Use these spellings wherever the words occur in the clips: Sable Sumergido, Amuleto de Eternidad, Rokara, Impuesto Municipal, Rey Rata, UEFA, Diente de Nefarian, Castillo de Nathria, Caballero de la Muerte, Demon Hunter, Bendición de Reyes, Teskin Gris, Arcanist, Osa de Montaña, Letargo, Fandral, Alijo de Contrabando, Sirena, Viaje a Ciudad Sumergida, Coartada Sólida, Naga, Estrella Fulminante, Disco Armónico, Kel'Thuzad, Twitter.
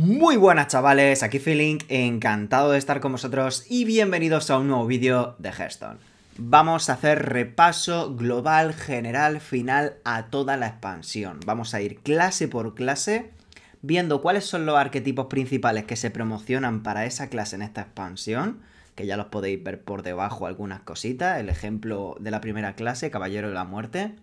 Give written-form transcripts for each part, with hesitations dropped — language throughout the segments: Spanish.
Muy buenas chavales, aquí Feelink, encantado de estar con vosotros y bienvenidos a un nuevo vídeo de Hearthstone. Vamos a hacer repaso global, general, final a toda la expansión. Vamos a ir clase por clase, viendo cuáles son los arquetipos principales que se promocionan para esa clase en esta expansión, que ya los podéis ver por debajo algunas cositas, el ejemplo de la primera clase, Caballero de la Muerte.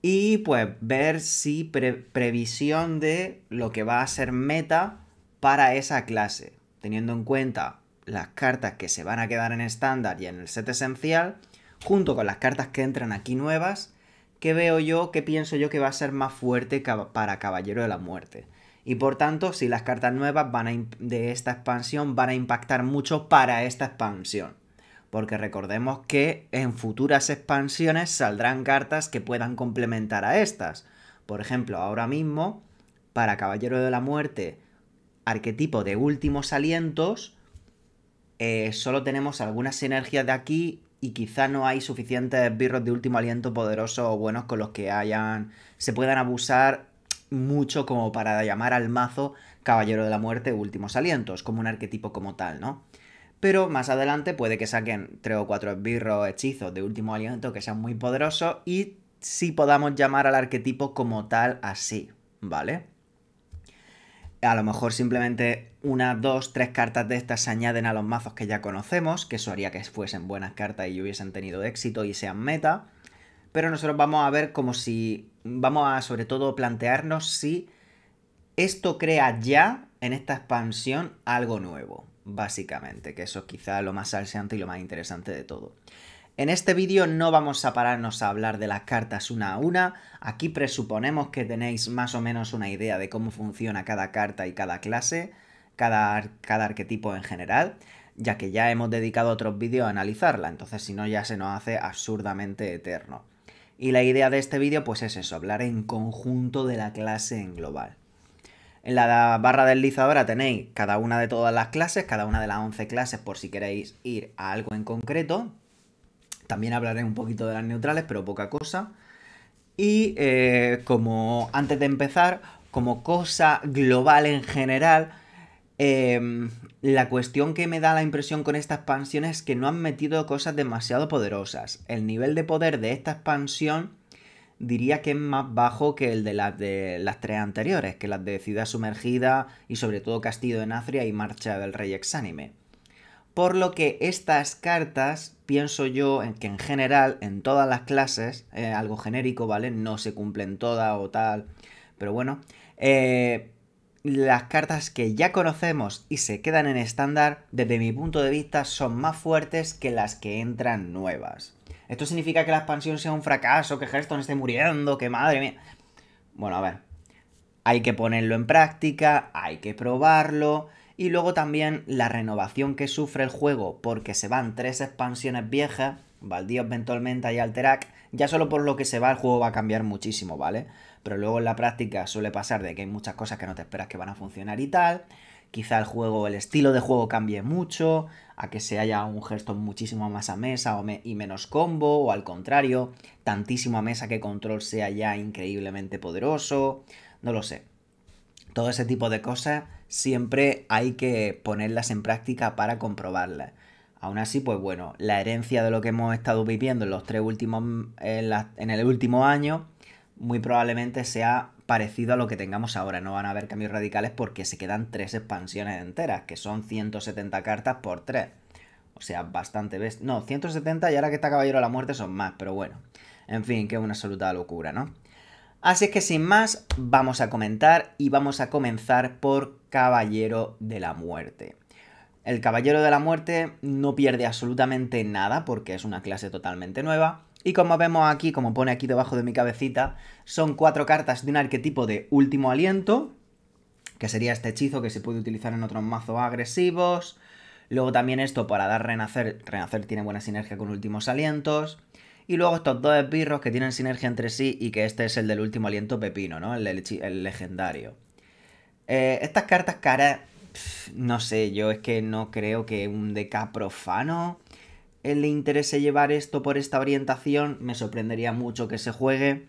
Y pues ver si previsión de lo que va a ser meta para esa clase, teniendo en cuenta las cartas que se van a quedar en estándar y en el set esencial, junto con las cartas que entran aquí nuevas, que veo yo, que pienso yo que va a ser más fuerte para Caballero de la Muerte. Y por tanto, si las cartas nuevas de esta expansión van a impactar mucho para esta expansión. Porque recordemos que en futuras expansiones saldrán cartas que puedan complementar a estas. Por ejemplo, ahora mismo, para Caballero de la Muerte, arquetipo de últimos alientos, solo tenemos algunas sinergias de aquí y quizá no hay suficientes birros de último aliento poderosos o buenos con los que se puedan abusar mucho como para llamar al mazo Caballero de la Muerte últimos alientos, como un arquetipo como tal, ¿no? Pero más adelante puede que saquen 3 o 4 esbirros hechizos de último aliento que sean muy poderosos y sí podamos llamar al arquetipo como tal así, ¿vale? A lo mejor simplemente una, dos, tres cartas de estas se añaden a los mazos que ya conocemos, que eso haría que fuesen buenas cartas y hubiesen tenido éxito y sean meta. Pero nosotros vamos a ver como si... Vamos a sobre todo plantearnos si esto crea ya en esta expansión algo nuevo. Básicamente, que eso es quizá lo más salseante y lo más interesante de todo. En este vídeo no vamos a pararnos a hablar de las cartas una a una. Aquí presuponemos que tenéis más o menos una idea de cómo funciona cada carta y cada clase, cada arquetipo en general, ya que ya hemos dedicado otros vídeos a analizarla, entonces si no ya se nos hace absurdamente eterno. Y la idea de este vídeo pues es eso, hablar en conjunto de la clase en global. En la barra deslizadora tenéis cada una de todas las clases, cada una de las 11 clases por si queréis ir a algo en concreto. También hablaré un poquito de las neutrales, pero poca cosa. Y como antes de empezar, como cosa global en general, la cuestión que me da la impresión con esta expansión es que no han metido cosas demasiado poderosas. El nivel de poder de esta expansión diría que es más bajo que el de las tres anteriores, que las de Ciudad Sumergida y sobre todo Castillo de Nathria y Marcha del Rey Exánime. Por lo que estas cartas, pienso yo que en general, en todas las clases, algo genérico, ¿vale? No se cumplen todas o tal, pero bueno, las cartas que ya conocemos y se quedan en estándar, desde mi punto de vista, son más fuertes que las que entran nuevas. ¿Esto significa que la expansión sea un fracaso, que Hearthstone esté muriendo, que madre mía? Bueno, a ver, hay que ponerlo en práctica, hay que probarlo, y luego también la renovación que sufre el juego, porque se van 3 expansiones viejas, Baldíos, Ventolmenta y Alterac, ya solo por lo que se va el juego va a cambiar muchísimo, ¿vale? Pero luego en la práctica suele pasar de que hay muchas cosas que no te esperas que van a funcionar y tal. Quizá el juego, el estilo de juego cambie mucho, a que se haya un Hearthstone muchísimo más a mesa y menos combo, o al contrario, tantísimo a mesa que control sea ya increíblemente poderoso, no lo sé. Todo ese tipo de cosas siempre hay que ponerlas en práctica para comprobarlas. Aún así, pues bueno, la herencia de lo que hemos estado viviendo en los en el último año muy probablemente sea parecido a lo que tengamos ahora. No van a haber cambios radicales porque se quedan 3 expansiones enteras, que son 170 cartas por 3. O sea, bastante bestia. No, 170 y ahora que está Caballero de la Muerte son más, pero bueno. En fin, que es una absoluta locura, ¿no? Así es que sin más, vamos a comentar y vamos a comenzar por Caballero de la Muerte. El Caballero de la Muerte no pierde absolutamente nada porque es una clase totalmente nueva. Y como vemos aquí, como pone aquí debajo de mi cabecita, son 4 cartas de un arquetipo de último aliento, que sería este hechizo que se puede utilizar en otros mazos agresivos. Luego también esto para dar renacer, renacer tiene buena sinergia con últimos alientos. Y luego estos 2 esbirros que tienen sinergia entre sí y que este es el del último aliento pepino, ¿no? El legendario. Estas cartas caras, no sé, yo es que no creo que un deck profano le interese llevar esto por esta orientación, me sorprendería mucho que se juegue.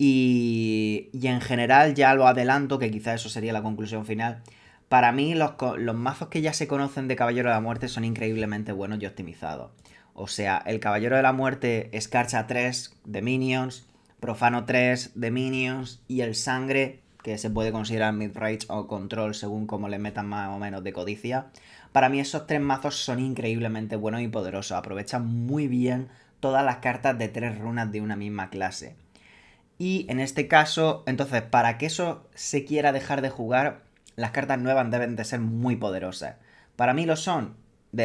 Y en general, ya lo adelanto, que quizás eso sería la conclusión final. Para mí, los mazos que ya se conocen de Caballero de la Muerte son increíblemente buenos y optimizados. O sea, el Caballero de la Muerte escarcha 3 de minions, profano 3 de minions y el sangre, que se puede considerar midrange o control según como le metan más o menos de codicia. Para mí esos 3 mazos son increíblemente buenos y poderosos. Aprovechan muy bien todas las cartas de 3 runas de una misma clase. Y en este caso, entonces, para que eso se quiera dejar de jugar, las cartas nuevas deben de ser muy poderosas. Para mí lo son.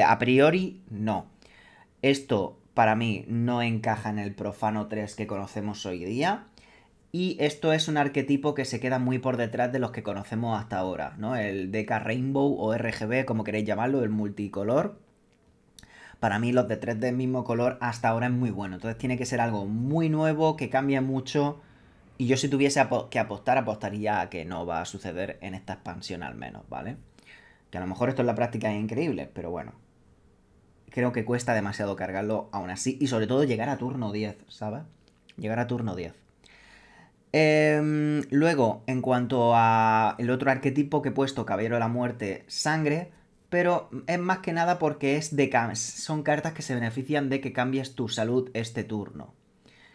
A priori, no. Esto, para mí, no encaja en el Profano 3 que conocemos hoy día. Y esto es un arquetipo que se queda muy por detrás de los que conocemos hasta ahora, ¿no? El Deca Rainbow o RGB, como queréis llamarlo, el multicolor. Para mí los de 3 del mismo color hasta ahora es muy bueno. Entonces tiene que ser algo muy nuevo, que cambie mucho. Y yo si tuviese que apostar, apostaría a que no va a suceder en esta expansión al menos, ¿vale? Que a lo mejor esto en la práctica es increíble, pero bueno. Creo que cuesta demasiado cargarlo aún así. Y sobre todo llegar a turno 10, ¿sabes? Llegar a turno 10. Luego, en cuanto a el otro arquetipo que he puesto, Caballero de la Muerte, Sangre... Pero es más que nada porque es son cartas que se benefician de que cambies tu salud este turno.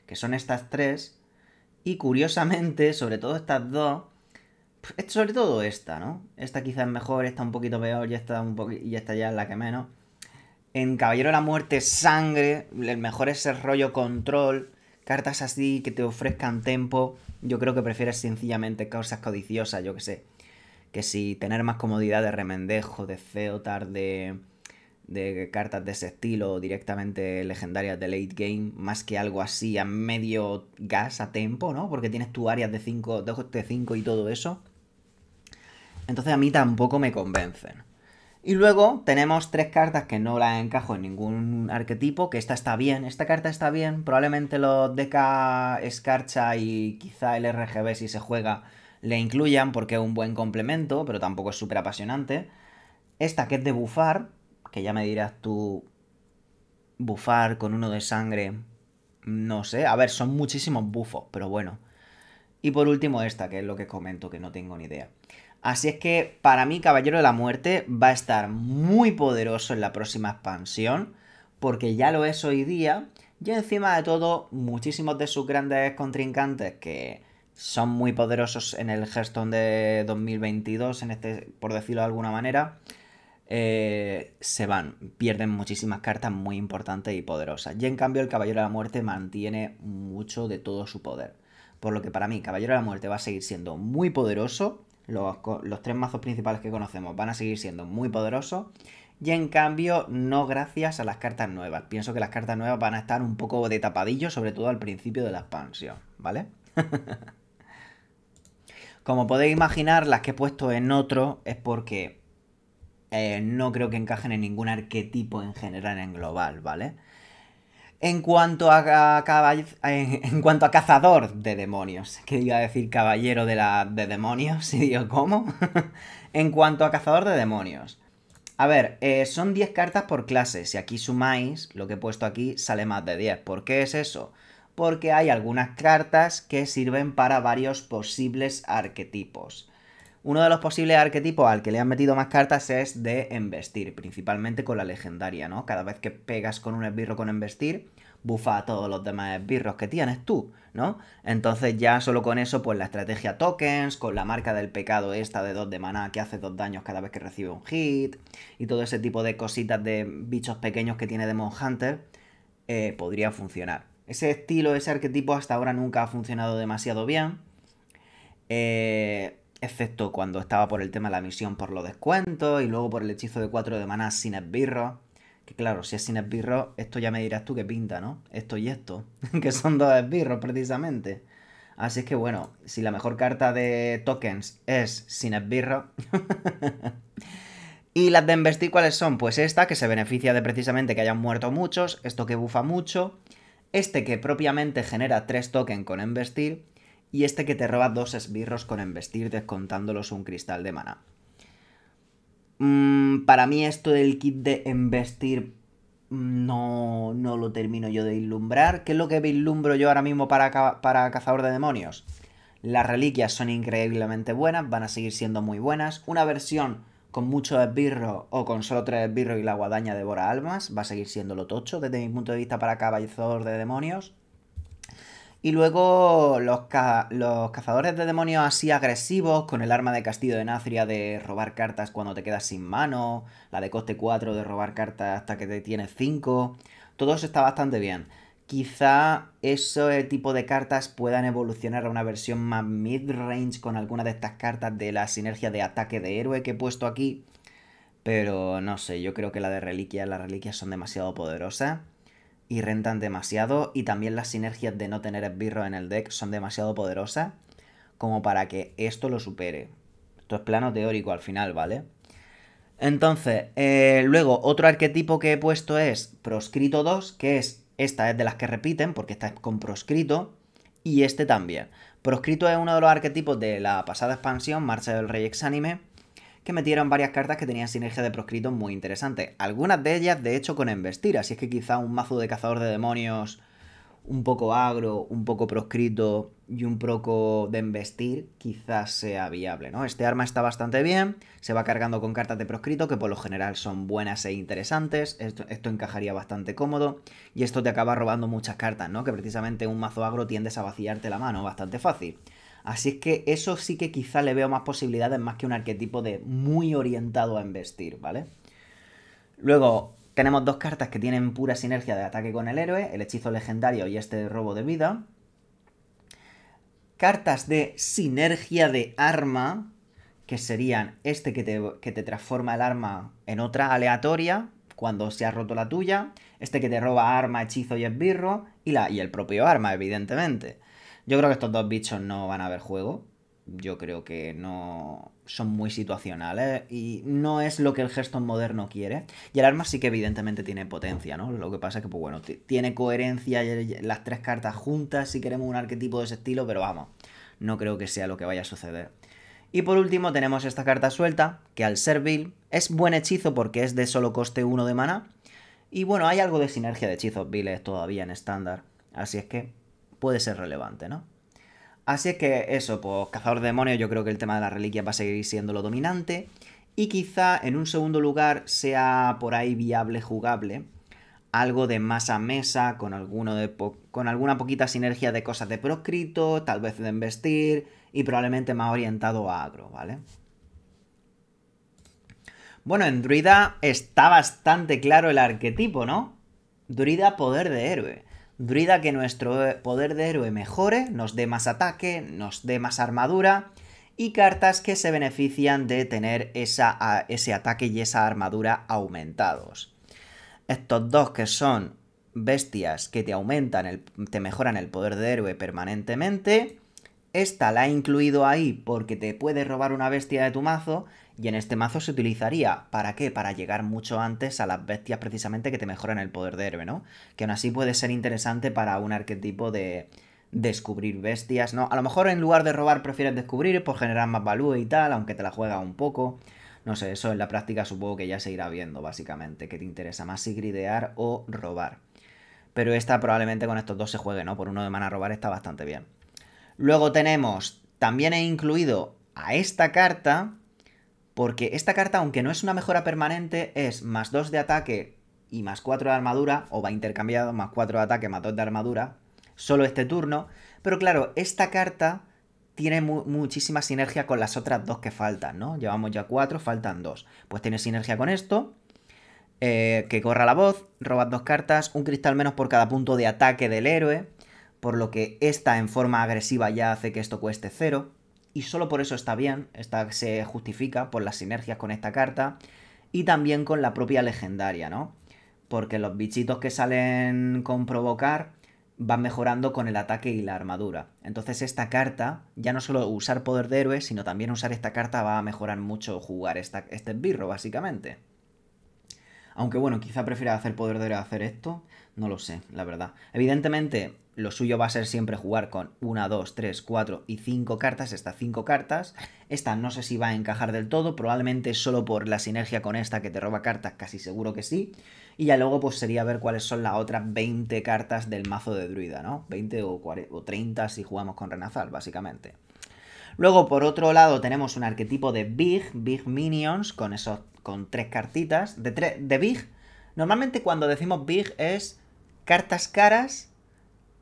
Que son estas 3. Y curiosamente, sobre todo estas 2. Sobre todo esta, ¿no? Esta quizás es mejor, esta un poquito peor y esta ya es la que menos. En Caballero de la Muerte, Sangre, el mejor es el rollo control. Cartas así que te ofrezcan tempo. Yo creo que prefieres sencillamente causas codiciosas, yo que sé. Que si tener más comodidad de Remendejo, de Ceotar, de cartas de ese estilo, directamente legendarias de late game, más que algo así a medio gas, a tempo, ¿no? Porque tienes tu áreas de 5, de 5 y todo eso. Entonces a mí tampoco me convencen. Y luego tenemos 3 cartas que no las encajo en ningún arquetipo, que esta está bien, esta carta está bien, probablemente los DK Escarcha y quizá el RGB si se juega... le incluyan porque es un buen complemento, pero tampoco es súper apasionante. Esta que es de bufar, que ya me dirás tú, bufar con uno de sangre, no sé. A ver, son muchísimos bufos, pero bueno. Y por último esta, que es lo que comento, que no tengo ni idea. Así es que para mí Caballero de la Muerte va a estar muy poderoso en la próxima expansión, porque ya lo es hoy día. Y encima de todo, muchísimos de sus grandes contrincantes que... son muy poderosos en el Hearthstone de 2022, en este, por decirlo de alguna manera, se van, pierden muchísimas cartas muy importantes y poderosas. Y en cambio el Caballero de la Muerte mantiene mucho de todo su poder. Por lo que para mí Caballero de la Muerte va a seguir siendo muy poderoso, los 3 mazos principales que conocemos van a seguir siendo muy poderosos, y en cambio no gracias a las cartas nuevas. Pienso que las cartas nuevas van a estar un poco de tapadillo, sobre todo al principio de la expansión, ¿vale? Como podéis imaginar, las que he puesto en otro es porque no creo que encajen en ningún arquetipo en general, en global, ¿vale? En cuanto a Cazador de Demonios, que iba a decir Caballero de Demonios, si digo cómo. En cuanto a Cazador de Demonios, a ver, son 10 cartas por clase. Si aquí sumáis lo que he puesto aquí, sale más de 10. ¿Por qué es eso? Porque hay algunas cartas que sirven para varios posibles arquetipos. Uno de los posibles arquetipos al que le han metido más cartas es de embestir, principalmente con la legendaria, ¿no? Cada vez que pegas con un esbirro con embestir, bufa a todos los demás esbirros que tienes tú, ¿no? Entonces ya solo con eso, pues la estrategia tokens, con la marca del pecado esta de 2 de maná que hace 2 daños cada vez que recibe un hit, y todo ese tipo de cositas de bichos pequeños que tiene Demon Hunter, podría funcionar. Ese estilo, ese arquetipo hasta ahora nunca ha funcionado demasiado bien, excepto cuando estaba por el tema de la misión por los descuentos y luego por el hechizo de 4 de maná sin esbirro. Que claro, si es sin esbirro, esto ya me dirás tú qué pinta, ¿no? Esto y esto, que son 2 esbirros precisamente. Así es que bueno, si la mejor carta de tokens es sin esbirro... ¿Y las de embestir cuáles son? Pues esta, que se beneficia de precisamente que hayan muerto muchos, esto que bufa mucho... Este que propiamente genera 3 tokens con embestir y este que te roba 2 esbirros con embestir descontándolos un cristal de maná. Para mí esto del kit de embestir No lo termino yo de vislumbrar. ¿Qué es lo que vislumbro yo ahora mismo para Cazador de Demonios? Las reliquias son increíblemente buenas, van a seguir siendo muy buenas. Una versión con muchos esbirros o con solo 3 esbirros y la guadaña devora almas va a seguir siendo lo tocho desde mi punto de vista para Cazador de Demonios. Y luego los cazadores de demonios así agresivos, con el arma de Castillo de Nathria de robar cartas cuando te quedas sin mano, la de coste 4 de robar cartas hasta que te tienes 5, todo eso está bastante bien. Quizá ese tipo de cartas puedan evolucionar a una versión más mid-range con alguna de estas cartas de la sinergia de ataque de héroe que he puesto aquí, pero no sé, yo creo que la de reliquias, las reliquias son demasiado poderosas y rentan demasiado, y también las sinergias de no tener esbirros en el deck son demasiado poderosas como para que esto lo supere. Esto es plano teórico al final, ¿vale? Entonces, luego otro arquetipo que he puesto es Proscrito 2, que es, esta es de las que repiten porque esta es con Proscrito y este también. Proscrito es uno de los arquetipos de la pasada expansión, Marcha del Rey Exánime, que metieron varias cartas que tenían sinergia de proscritos muy interesantes. Algunas de ellas, de hecho, con embestir. Así es que quizá un mazo de cazador de demonios un poco agro, un poco proscrito y un poco de embestir quizás sea viable, ¿no? Este arma está bastante bien. Se va cargando con cartas de proscrito que por lo general son buenas e interesantes. Esto encajaría bastante cómodo. Y esto te acaba robando muchas cartas, ¿no? Que precisamente un mazo agro tiendes a vaciarte la mano bastante fácil. Así es que eso sí que quizá le veo más posibilidades, más que un arquetipo de muy orientado a embestir, ¿vale? Luego tenemos dos cartas que tienen pura sinergia de ataque con el héroe, el hechizo legendario y este de robo de vida. Cartas de sinergia de arma, que serían este que te transforma el arma en otra aleatoria cuando se ha roto la tuya, este que te roba arma, hechizo y esbirro, y el propio arma, evidentemente. Yo creo que estos dos bichos no van a ver juego. Yo creo que no son muy situacionales y no es lo que el Hearthstone moderno quiere. Y el arma sí que evidentemente tiene potencia, ¿no? Lo que pasa es que, pues bueno, tiene coherencia las tres cartas juntas si queremos un arquetipo de ese estilo, pero vamos, no creo que sea lo que vaya a suceder. Y por último tenemos esta carta suelta, que al ser vil es buen hechizo porque es de solo coste 1 de mana. Y bueno, hay algo de sinergia de hechizos viles todavía en estándar, así es que puede ser relevante, ¿no? Así es que eso, pues Cazador de Demonios, yo creo que el tema de las reliquias va a seguir siendo lo dominante. Y quizá en un segundo lugar sea por ahí viable, jugable, algo de masa a mesa, con alguna poquita sinergia de cosas de proscrito, tal vez de investir, y probablemente más orientado a agro, ¿vale? Bueno, en Druida está bastante claro el arquetipo, ¿no? Druida, poder de héroe. Druida que nuestro poder de héroe mejore, nos dé más ataque, nos dé más armadura y cartas que se benefician de tener ese ataque y esa armadura aumentados. Estos dos que son bestias que te mejoran el poder de héroe permanentemente. Esta la he incluido ahí porque te puede robar una bestia de tu mazo y en este mazo se utilizaría. ¿Para qué? Para llegar mucho antes a las bestias precisamente que te mejoran el poder de héroe, ¿no? Que aún así puede ser interesante para un arquetipo de descubrir bestias, ¿no? A lo mejor en lugar de robar prefieres descubrir por generar más value y tal, aunque te la juega un poco. No sé, eso en la práctica supongo que ya se irá viendo básicamente, que te interesa más si gridear o robar. Pero esta probablemente con estos dos se juegue, ¿no? Por 1 de mana robar está bastante bien. Luego tenemos, también he incluido a esta carta, porque esta carta, aunque no es una mejora permanente, es más 2 de ataque y más 4 de armadura, o va intercambiado, más 4 de ataque, más 2 de armadura, solo este turno. Pero claro, esta carta tiene muchísima sinergia con las otras dos que faltan, ¿no? Llevamos ya 4, faltan 2. Pues tiene sinergia con esto, que corra la voz, robas 2 cartas, un cristal menos por cada punto de ataque del héroe, por lo que esta en forma agresiva ya hace que esto cueste 0, y solo por eso está bien, esta se justifica por las sinergias con esta carta, y también con la propia legendaria, ¿no? Porque los bichitos que salen con provocar van mejorando con el ataque y la armadura. Entonces esta carta, ya no solo usar poder de héroe, sino también usar esta carta va a mejorar mucho jugar este esbirro, básicamente. Aunque bueno, quizá prefiera hacer poder de hacer esto. No lo sé, la verdad. Evidentemente, lo suyo va a ser siempre jugar con 1, 2, 3, 4 y 5 cartas. Estas 5 cartas. Esta no sé si va a encajar del todo. Probablemente solo por la sinergia con esta que te roba cartas. Casi seguro que sí. Y ya luego pues sería ver cuáles son las otras 20 cartas del mazo de druida, ¿no? 20 o, 40, o 30 si jugamos con Renazal, básicamente. Luego, por otro lado, tenemos un arquetipo de Big Minions con esos con 3 cartitas. De Big, normalmente cuando decimos Big es cartas caras,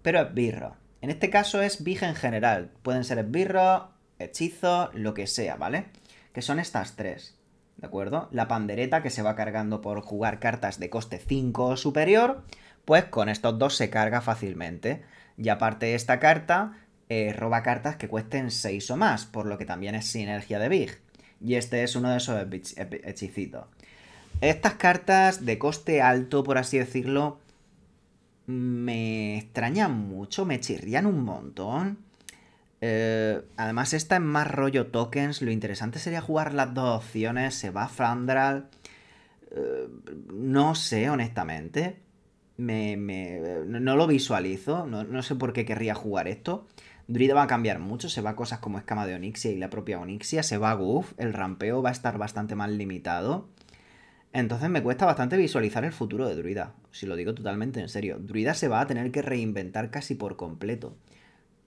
pero esbirro. En este caso es Big en general. Pueden ser esbirro, hechizos, lo que sea, ¿vale? Que son estas 3. ¿De acuerdo? La pandereta que se va cargando por jugar cartas de coste 5 o superior, pues con estos dos se carga fácilmente. Y aparte esta carta roba cartas que cuesten 6 o más, por lo que también es sinergia de Big. Y este es uno de esos hechicitos. Estas cartas de coste alto, por así decirlo, me extrañan mucho, me chirrían un montón. Además esta es más rollo tokens. Lo interesante sería jugar las dos opciones. Se va Fandral. No sé, honestamente. No lo visualizo. No sé por qué querría jugar esto. Druida va a cambiar mucho. Se va a cosas como escama de Onixia y la propia Onixia. Se va a Goof. El rampeo va a estar bastante más limitado. Entonces me cuesta bastante visualizar el futuro de Druida. Si lo digo totalmente en serio. Druida se va a tener que reinventar casi por completo.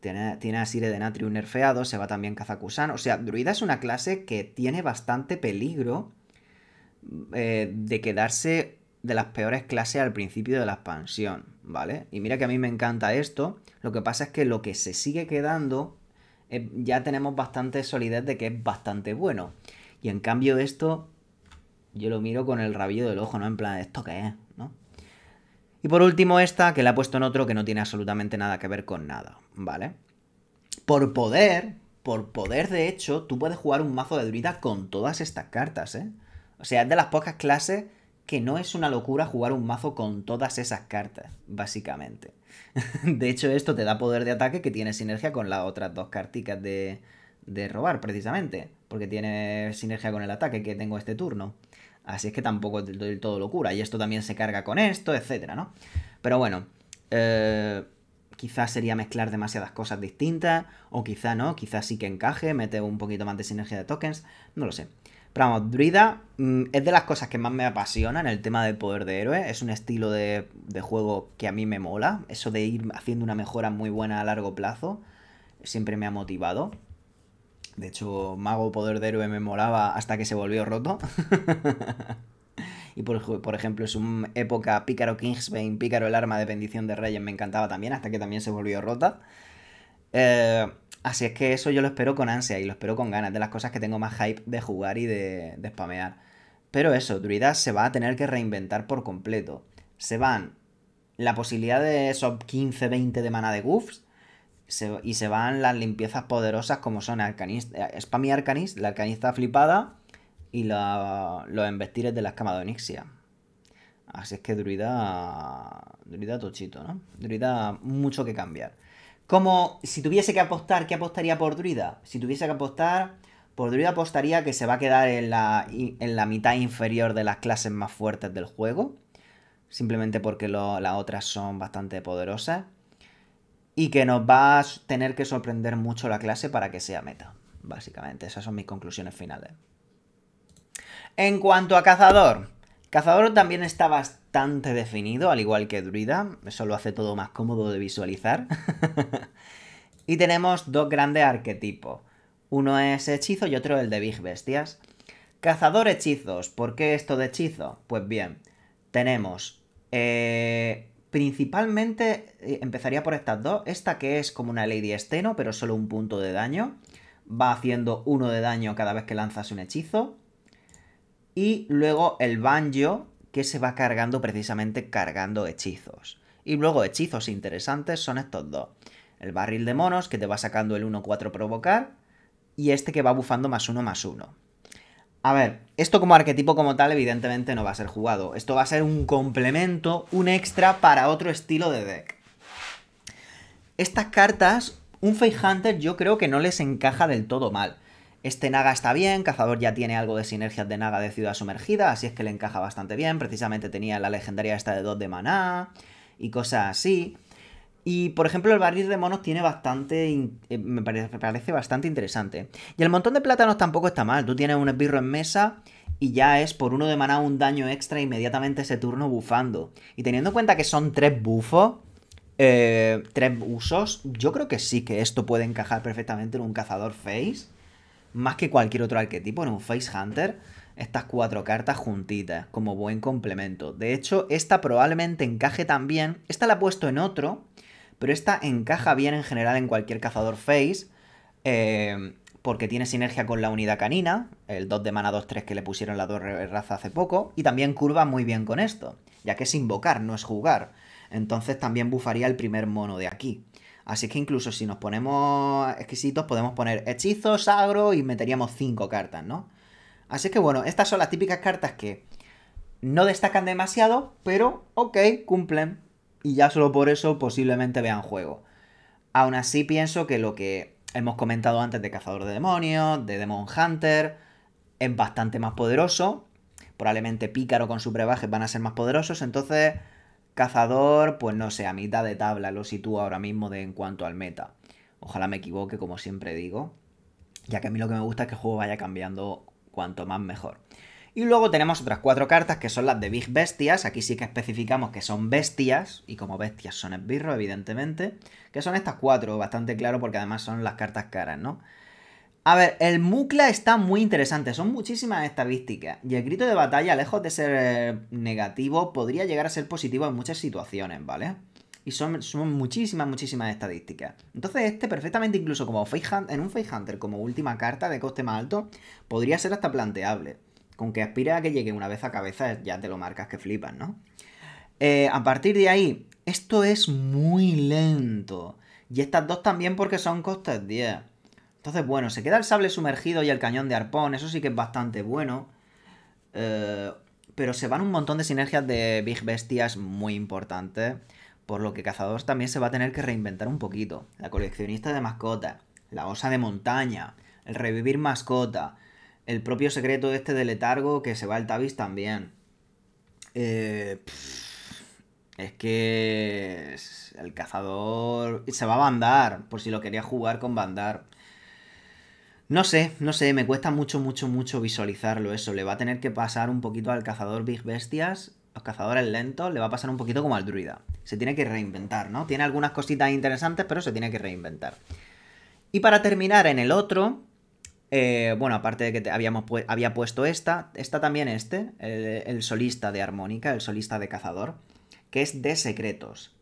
Tiene a Sire de Natrium nerfeado, se va también Kazakusan. O sea, Druida es una clase que tiene bastante peligro de quedarse de las peores clases al principio de la expansión, ¿vale? Y mira que a mí me encanta esto. Lo que pasa es que lo que se sigue quedando ya tenemos bastante solidez de que es bastante bueno. Y en cambio esto yo lo miro con el rabillo del ojo, ¿no? En plan, ¿esto qué es? ¿No? Y por último esta, que la he puesto en otro que no tiene absolutamente nada que ver con nada, ¿vale? Por poder de hecho, tú puedes jugar un mazo de druida con todas estas cartas, ¿eh? O sea, es de las pocas clases que no es una locura jugar un mazo con todas esas cartas, básicamente. De hecho, esto te da poder de ataque que tiene sinergia con las otras dos carticas de robar, precisamente. Porque tiene sinergia con el ataque que tengo este turno. Así es que tampoco es del todo locura. Y esto también se carga con esto, etcétera, ¿no? Pero bueno, quizás sería mezclar demasiadas cosas distintas. O quizá no, quizás sí que encaje. Mete un poquito más de sinergia de tokens. No lo sé. Pero vamos, Druida es de las cosas que más me apasionan. El tema del poder de héroe. Es un estilo de juego que a mí me mola. Eso de ir haciendo una mejora muy buena a largo plazo. Siempre me ha motivado. De hecho, Mago Poder de Héroe me molaba hasta que se volvió roto. Y por ejemplo, en su época, Pícaro Kingsbane, Pícaro el Arma de Bendición de Reyes me encantaba también, hasta que también se volvió rota. Así es que eso yo lo espero con ansia y lo espero con ganas, de las cosas que tengo más hype de jugar y de spamear. Pero eso, Druida se va a tener que reinventar por completo. Se van la posibilidad de esos 15-20 de mana de goofs. Y se van las limpiezas poderosas como son Arcanist, Spam y Arcanist, la Arcanista flipada y los embestires de la escama de Onixia. Así es que Druida tochito, ¿no? Druida mucho que cambiar. Como si tuviese que apostar, ¿qué apostaría por Druida? Si tuviese que apostar, por Druida apostaría que se va a quedar en la mitad inferior de las clases más fuertes del juego. Simplemente porque las otras son bastante poderosas. Y que nos va a tener que sorprender mucho la clase para que sea meta, básicamente. Esas son mis conclusiones finales. En cuanto a Cazador. Cazador también está bastante definido, al igual que Druida. Eso lo hace todo más cómodo de visualizar. Y tenemos dos grandes arquetipos. Uno es hechizo y otro el de Big Bestias. Cazador hechizos. ¿Por qué esto de hechizo? Pues bien, tenemos... principalmente empezaría por estas dos. Esta que es como una Lady Steno, pero solo un punto de daño. Va haciendo 1 de daño cada vez que lanzas un hechizo. Y luego el Banjo, que se va cargando precisamente cargando hechizos. Y luego hechizos interesantes son estos dos. El barril de monos, que te va sacando el 1-4 provocar. Y este que va bufando +1/+1. A ver, esto como arquetipo como tal evidentemente no va a ser jugado. Esto va a ser un complemento, un extra para otro estilo de deck. Estas cartas, un Face Hunter yo creo que no les encaja del todo mal. Este Naga está bien, Cazador ya tiene algo de sinergias de Naga de Ciudad Sumergida, así es que le encaja bastante bien. Precisamente tenía la legendaria esta de 2 de maná y cosas así. Y, por ejemplo, el barril de monos tiene bastante... Me parece bastante interesante. Y el montón de plátanos tampoco está mal. Tú tienes un esbirro en mesa y ya es por 1 de maná un daño extra inmediatamente ese turno bufando. Y teniendo en cuenta que son 3 bufos... 3 usos, yo creo que sí que esto puede encajar perfectamente en un cazador face, más que cualquier otro arquetipo. En un face hunter, estas 4 cartas juntitas, como buen complemento. De hecho, esta probablemente encaje también, esta la he puesto en otro, pero esta encaja bien en general en cualquier cazador face, porque tiene sinergia con la unidad canina, el 2 de mana 2-3 que le pusieron la 2 raza hace poco, y también curva muy bien con esto, ya que es invocar, no es jugar. Entonces también bufaría el primer mono de aquí. Así que incluso si nos ponemos exquisitos podemos poner hechizos, agro y meteríamos 5 cartas, ¿no? Así que bueno, estas son las típicas cartas que no destacan demasiado, pero ok, cumplen. Y ya solo por eso posiblemente vean juego. Aún así pienso que lo que hemos comentado antes de Cazador de Demonios, de Demon Hunter, es bastante más poderoso. Probablemente Pícaro con su brebaje van a ser más poderosos, entonces... Cazador, pues no sé, a mitad de tabla lo sitúo ahora mismo en cuanto al meta. Ojalá me equivoque, como siempre digo, ya que a mí lo que me gusta es que el juego vaya cambiando cuanto más mejor. Y luego tenemos otras 4 cartas que son las de Big Bestias. Aquí sí que especificamos que son bestias, y como bestias son esbirros, evidentemente, que son estas 4, bastante claro, porque además son las cartas caras, ¿no? A ver, el Mukla está muy interesante, son muchísimas estadísticas, y el grito de batalla, lejos de ser negativo, podría llegar a ser positivo en muchas situaciones, ¿vale? Y son muchísimas estadísticas. Entonces este perfectamente, incluso como face hunter, en un Face Hunter, como última carta de coste más alto, podría ser hasta planteable. Con que aspire a que llegue una vez a cabeza ya te lo marcas que flipas, ¿no? A partir de ahí, esto es muy lento, y estas 2 también porque son costes 10. Entonces, bueno, se queda el sable sumergido y el cañón de arpón, eso sí que es bastante bueno. Pero se van un montón de sinergias de Big Bestias muy importantes, por lo que Cazador también se va a tener que reinventar un poquito. La coleccionista de mascotas, la osa de montaña, el revivir mascota, el propio secreto este de letargo que se va al Tavis también. Es que el Cazador se va a Bandar, por si lo quería jugar con Bandar. No sé, me cuesta mucho visualizarlo eso. Le va a tener que pasar un poquito al cazador Big Bestias, los cazadores lentos, le va a pasar un poquito como al druida. Se tiene que reinventar, ¿no? Tiene algunas cositas interesantes, pero se tiene que reinventar. Y para terminar en el otro, bueno, aparte de que había puesto esta también el solista de armónica, el solista de cazador, que es de secretos.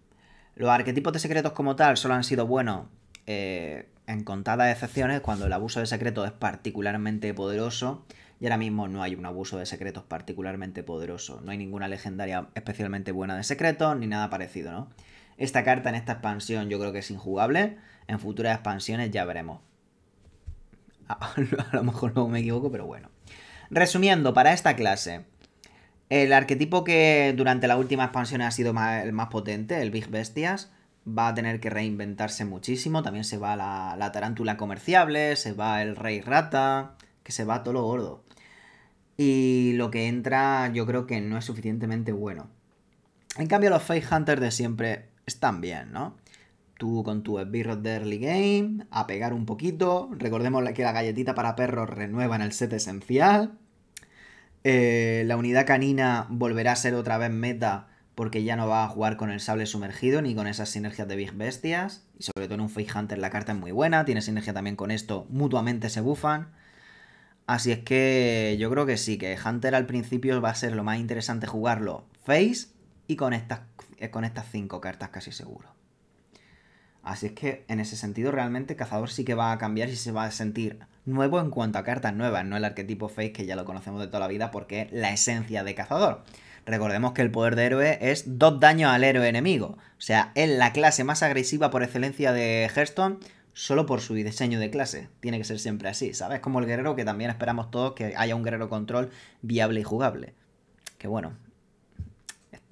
Los arquetipos de secretos como tal solo han sido buenos... en contadas excepciones, cuando el abuso de secretos es particularmente poderoso, y ahora mismo no hay un abuso de secretos particularmente poderoso. No hay ninguna legendaria especialmente buena de secretos, ni nada parecido, ¿no? Esta carta en esta expansión yo creo que es injugable. En futuras expansiones ya veremos. A lo mejor no me equivoco, pero bueno. Resumiendo, para esta clase, el arquetipo que durante la última expansión ha sido el más potente, el Big Bestias, va a tener que reinventarse muchísimo. También se va la tarántula comerciable, se va el rey rata, que se va todo lo gordo. Y lo que entra yo creo que no es suficientemente bueno. En cambio los Face Hunters de siempre están bien, ¿no? Tú con tu esbirros de early game, a pegar un poquito. Recordemos que la galletita para perros renueva en el set esencial. La unidad canina volverá a ser otra vez meta, porque ya no va a jugar con el sable sumergido ni con esas sinergias de Big Bestias. Y sobre todo en un Face Hunter la carta es muy buena, tiene sinergia también con esto, mutuamente se bufan. Así es que yo creo que sí, que Hunter al principio va a ser lo más interesante jugarlo face y con estas 5 cartas casi seguro. Así es que en ese sentido realmente Cazador sí que va a cambiar y se va a sentir nuevo en cuanto a cartas nuevas, no el arquetipo face que ya lo conocemos de toda la vida porque es la esencia de Cazador. Recordemos que el poder de héroe es 2 daños al héroe enemigo. O sea, es la clase más agresiva por excelencia de Hearthstone solo por su diseño de clase. Tiene que ser siempre así, ¿sabes? Como el guerrero, que también esperamos todos que haya un guerrero control viable y jugable. Que bueno,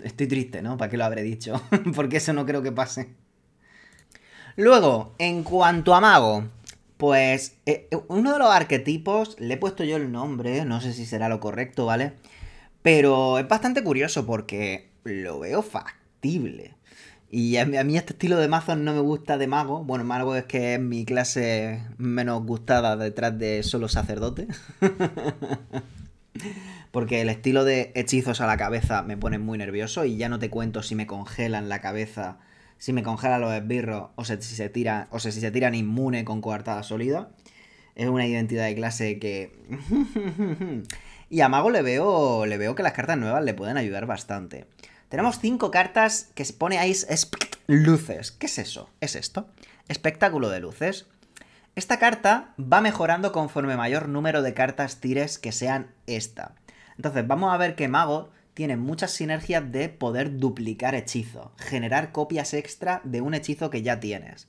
estoy triste, ¿no? ¿Para qué lo habré dicho? Porque eso no creo que pase. Luego, en cuanto a mago, Pues uno de los arquetipos, le he puesto yo el nombre, no sé si será lo correcto, ¿vale? Pero es bastante curioso porque lo veo factible. Y a mí este estilo de mazos no me gusta de mago. Bueno, mago es que es mi clase menos gustada detrás de solo sacerdote. Porque el estilo de hechizos a la cabeza me pone muy nervioso y ya no te cuento si me congelan la cabeza, si me congelan los esbirros o si se tiran inmune con coartada sólida. Es una identidad de clase que... Y a mago le veo que las cartas nuevas le pueden ayudar bastante. Tenemos 5 cartas que se pone ahí luces. ¿Qué es eso? ¿Es esto? Espectáculo de luces. Esta carta va mejorando conforme mayor número de cartas tires que sean esta. Entonces vamos a ver que mago tiene muchas sinergias de poder duplicar hechizo, generar copias extra de un hechizo que ya tienes.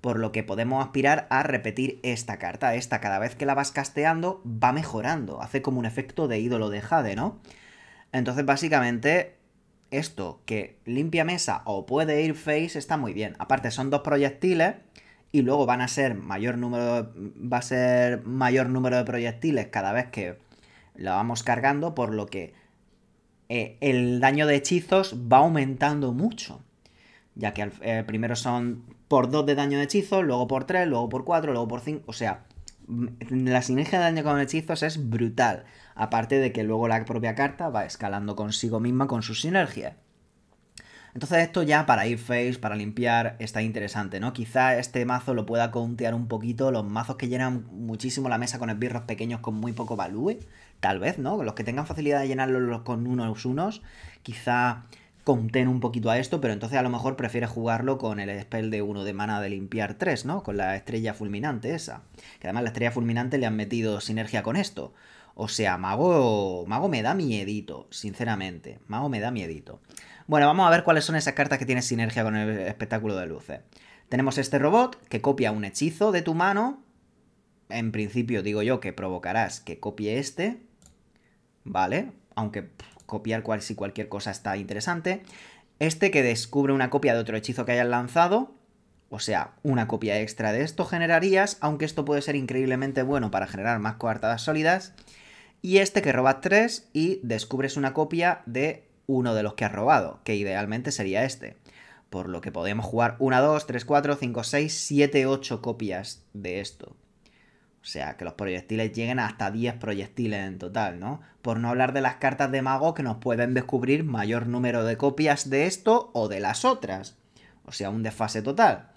Por lo que podemos aspirar a repetir esta carta. Esta cada vez que la vas casteando va mejorando. Hace como un efecto de ídolo de Jade, ¿no? Entonces básicamente... esto, que limpia mesa o puede ir face, está muy bien. Aparte son 2 proyectiles y luego van a ser mayor número, va a ser mayor número de proyectiles cada vez que la vamos cargando, por lo que el daño de hechizos va aumentando mucho. Ya que primero son por 2 de daño de hechizos, luego por 3, luego por 4, luego por 5, o sea... la sinergia de daño con hechizos es brutal, aparte de que luego la propia carta va escalando consigo misma con sus sinergias. Entonces esto ya para ir face, para limpiar, está interesante, ¿no? Quizá este mazo lo pueda countear un poquito los mazos que llenan muchísimo la mesa con esbirros pequeños con muy poco value, tal vez, ¿no? Los que tengan facilidad de llenarlos con unos, quizá conten un poquito a esto, pero entonces a lo mejor prefiere jugarlo con el spell de 1 de mana de limpiar 3, ¿no? Con la estrella fulminante esa. Que además la estrella fulminante le han metido sinergia con esto. O sea, mago me da miedito, sinceramente. Mago me da miedito. Bueno, vamos a ver cuáles son esas cartas que tienen sinergia con el espectáculo de luces. Tenemos este robot que copia un hechizo de tu mano. En principio digo yo que provocarás que copie este. Vale, aunque... copiar cualquier cosa está interesante. Este que descubre una copia de otro hechizo que hayas lanzado, o sea, una copia extra de esto generarías, aunque esto puede ser increíblemente bueno para generar más coartadas sólidas. Y este que robas 3 y descubres una copia de uno de los que has robado, que idealmente sería este. Por lo que podemos jugar 1, 2, 3, 4, 5, 6, 7, 8 copias de esto. O sea, que los proyectiles lleguen hasta 10 proyectiles en total, ¿no? Por no hablar de las cartas de mago que nos pueden descubrir mayor número de copias de esto o de las otras. O sea, un desfase total.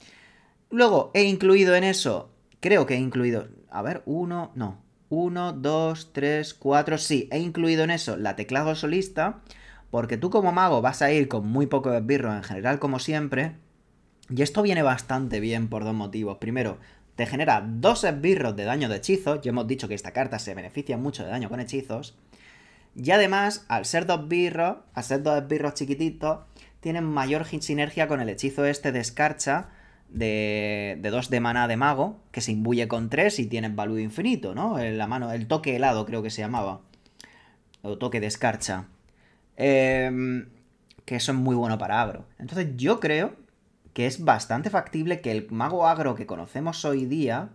Luego, he incluido en eso... creo que he incluido... a ver, 1... no. 1, 2, 3, 4... sí, he incluido en eso la teclado solista. Porque tú como mago vas a ir con muy pocos esbirros en general, como siempre. Y esto viene bastante bien por 2 motivos. Primero... te genera 2 esbirros de daño de hechizos. Ya hemos dicho que esta carta se beneficia mucho de daño con hechizos. Y además, al ser dos esbirros chiquititos, tienen mayor sinergia con el hechizo este de escarcha de 2 de maná de mago, que se imbuye con 3 y tiene value infinito, ¿no? El toque helado creo que se llamaba. O toque de escarcha. Que eso es muy bueno para agro. Entonces yo creo... que es bastante factible que el mago agro que conocemos hoy día,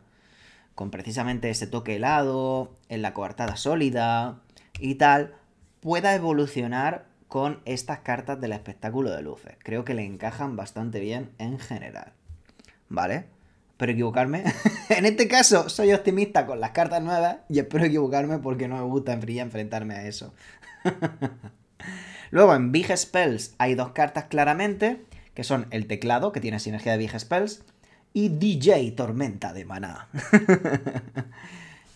con precisamente ese toque helado, en la coartada sólida y tal, pueda evolucionar con estas cartas del espectáculo de luces. Creo que le encajan bastante bien en general, ¿vale? Espero equivocarme. En este caso soy optimista con las cartas nuevas y espero equivocarme porque no me gusta enfrentarme a eso. Luego en Big Spells hay 2 cartas claramente... que son el teclado, que tiene sinergia de Big Spells, y DJ Tormenta de Maná.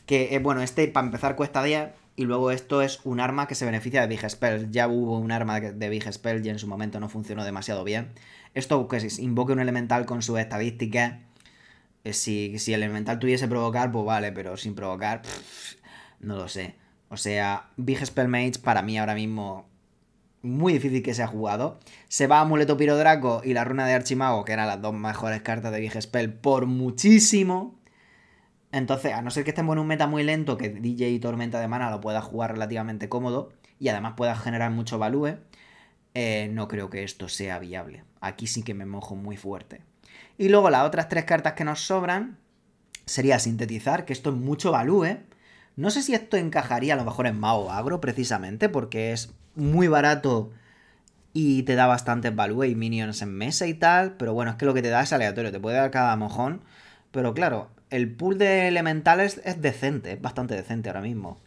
Que, bueno, este para empezar cuesta 10, y luego esto es un arma que se beneficia de Big Spells. Ya hubo un arma de Big Spells y en su momento no funcionó demasiado bien. Esto que se invoque un elemental con sus estadísticas, si el elemental tuviese provocar, pues vale, pero sin provocar, no lo sé. O sea, Big Spell Mage para mí ahora mismo... muy difícil que se ha jugado. Se va Amuleto Pirodraco y la Runa de Archimago, que eran las 2 mejores cartas de Big Spell por muchísimo. Entonces, a no ser que estemos en un meta muy lento, que DJ y Tormenta de Mana lo pueda jugar relativamente cómodo y además pueda generar mucho value, no creo que esto sea viable. Aquí sí que me mojo muy fuerte. Y luego las otras 3 cartas que nos sobran sería sintetizar, que esto es mucho value. No sé si esto encajaría a lo mejor en Mago Agro, precisamente, porque es muy barato y te da bastantes value y minions en mesa y tal, pero bueno, es que lo que te da es aleatorio, te puede dar cada mojón, pero claro, el pool de elementales es decente, es bastante decente ahora mismo,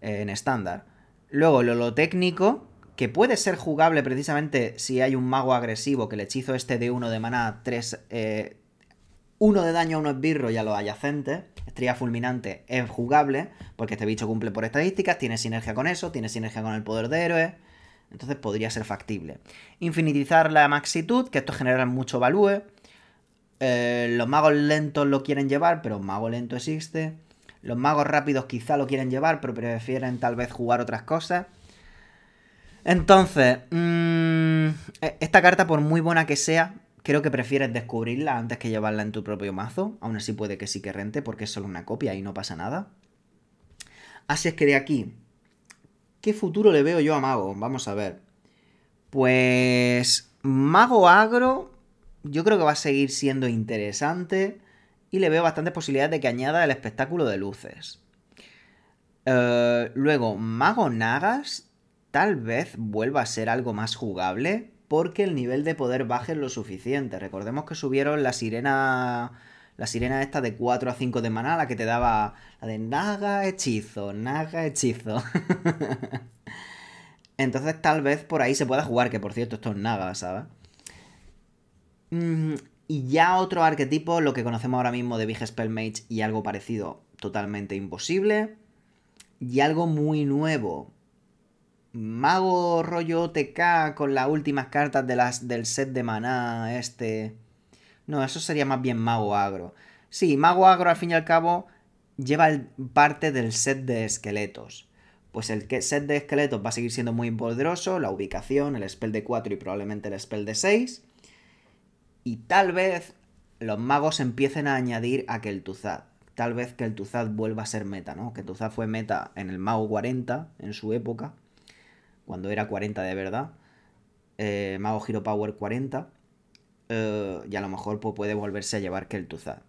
en estándar. Luego, lo técnico, que puede ser jugable precisamente si hay un mago agresivo, que el hechizo este de 1 de maná, 3... 1 de daño a un esbirro y a los adyacentes. Estrella Fulminante es jugable, porque este bicho cumple por estadísticas, tiene sinergia con eso, tiene sinergia con el poder de héroe, entonces podría ser factible. Infinitizar la maxitud, que esto genera mucho value. Los magos lentos lo quieren llevar, pero mago lento existe. Los magos rápidos quizá lo quieren llevar, pero prefieren tal vez jugar otras cosas. Entonces, esta carta, por muy buena que sea, creo que prefieres descubrirla antes que llevarla en tu propio mazo. Aún así puede que sí que rente, porque es solo una copia y no pasa nada. Así es que de aquí, ¿qué futuro le veo yo a Mago? Vamos a ver. Pues Mago Agro yo creo que va a seguir siendo interesante y le veo bastantes posibilidades de que añada el espectáculo de luces. Luego, Mago Nagas tal vez vuelva a ser algo más jugable, porque el nivel de poder baje lo suficiente. Recordemos que subieron la sirena esta de 4 a 5 de maná, la que te daba la de Naga, hechizo. Entonces tal vez por ahí se pueda jugar, que por cierto esto es Naga, ¿sabes? Y ya otro arquetipo, lo que conocemos ahora mismo de Big Spellmage y algo parecido, totalmente imposible. Y algo muy nuevo. Mago rollo OTK con las últimas cartas de del set de maná este... No, eso sería más bien Mago Agro. Sí, Mago Agro al fin y al cabo lleva parte del set de esqueletos. Pues el set de esqueletos va a seguir siendo muy poderoso, la ubicación, el spell de 4 y probablemente el spell de 6. Y tal vez los magos empiecen a añadir a Kel'Thuzad. Tal vez Kel'Thuzad vuelva a ser meta, ¿no? Kel'Thuzad fue meta en el Mago 40 en su época, cuando era 40 de verdad, Mago Hero Power 40, y a lo mejor pues, puede volverse a llevar Kel'Thuzad.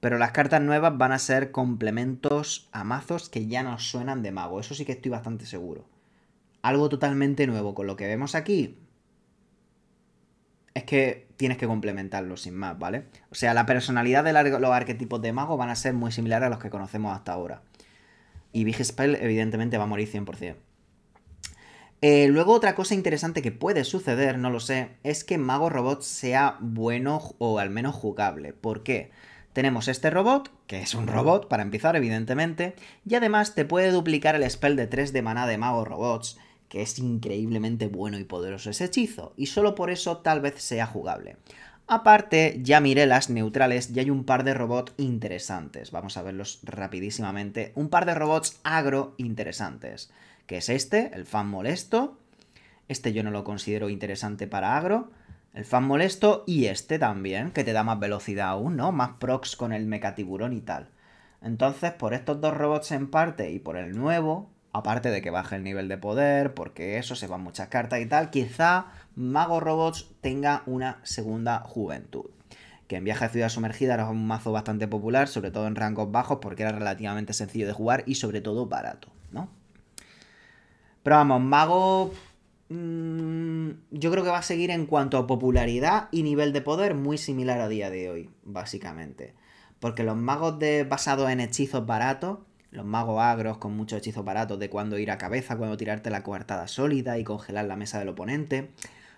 Pero las cartas nuevas van a ser complementos a mazos que ya nos suenan de mago, eso sí que estoy bastante seguro. Algo totalmente nuevo con lo que vemos aquí, es que tienes que complementarlo sin más, ¿vale? O sea, la personalidad de los arquetipos de mago van a ser muy similares a los que conocemos hasta ahora. Y Big Spell evidentemente va a morir 100%. Luego otra cosa interesante que puede suceder, no lo sé, es que Mago Robot sea bueno o al menos jugable. ¿Por qué? Tenemos este robot, que es un robot para empezar evidentemente, y además te puede duplicar el spell de 3 de maná de Mago Robots, que es increíblemente bueno y poderoso ese hechizo, y solo por eso tal vez sea jugable. Aparte, ya miré las neutrales y hay un par de robots interesantes, vamos a verlos rapidísimamente, un par de robots agro interesantes. Que es este, el Fan Molesto. Este yo no lo considero interesante para agro. El Fan Molesto y este también, que te da más velocidad aún, ¿no? Más procs con el mecatiburón y tal. Entonces, por estos dos robots en parte y por el nuevo, aparte de que baje el nivel de poder, porque eso se van muchas cartas y tal, quizá Mago Robots tenga una segunda juventud. Que en Viaje a Ciudad Sumergida era un mazo bastante popular, sobre todo en rangos bajos, porque era relativamente sencillo de jugar y sobre todo barato, ¿no? Pero vamos, Mago yo creo que va a seguir en cuanto a popularidad y nivel de poder muy similar a día de hoy, básicamente. Porque los magos basados en hechizos baratos, los magos agros con muchos hechizos baratos de cuándo ir a cabeza, cuándo tirarte la coartada sólida y congelar la mesa del oponente,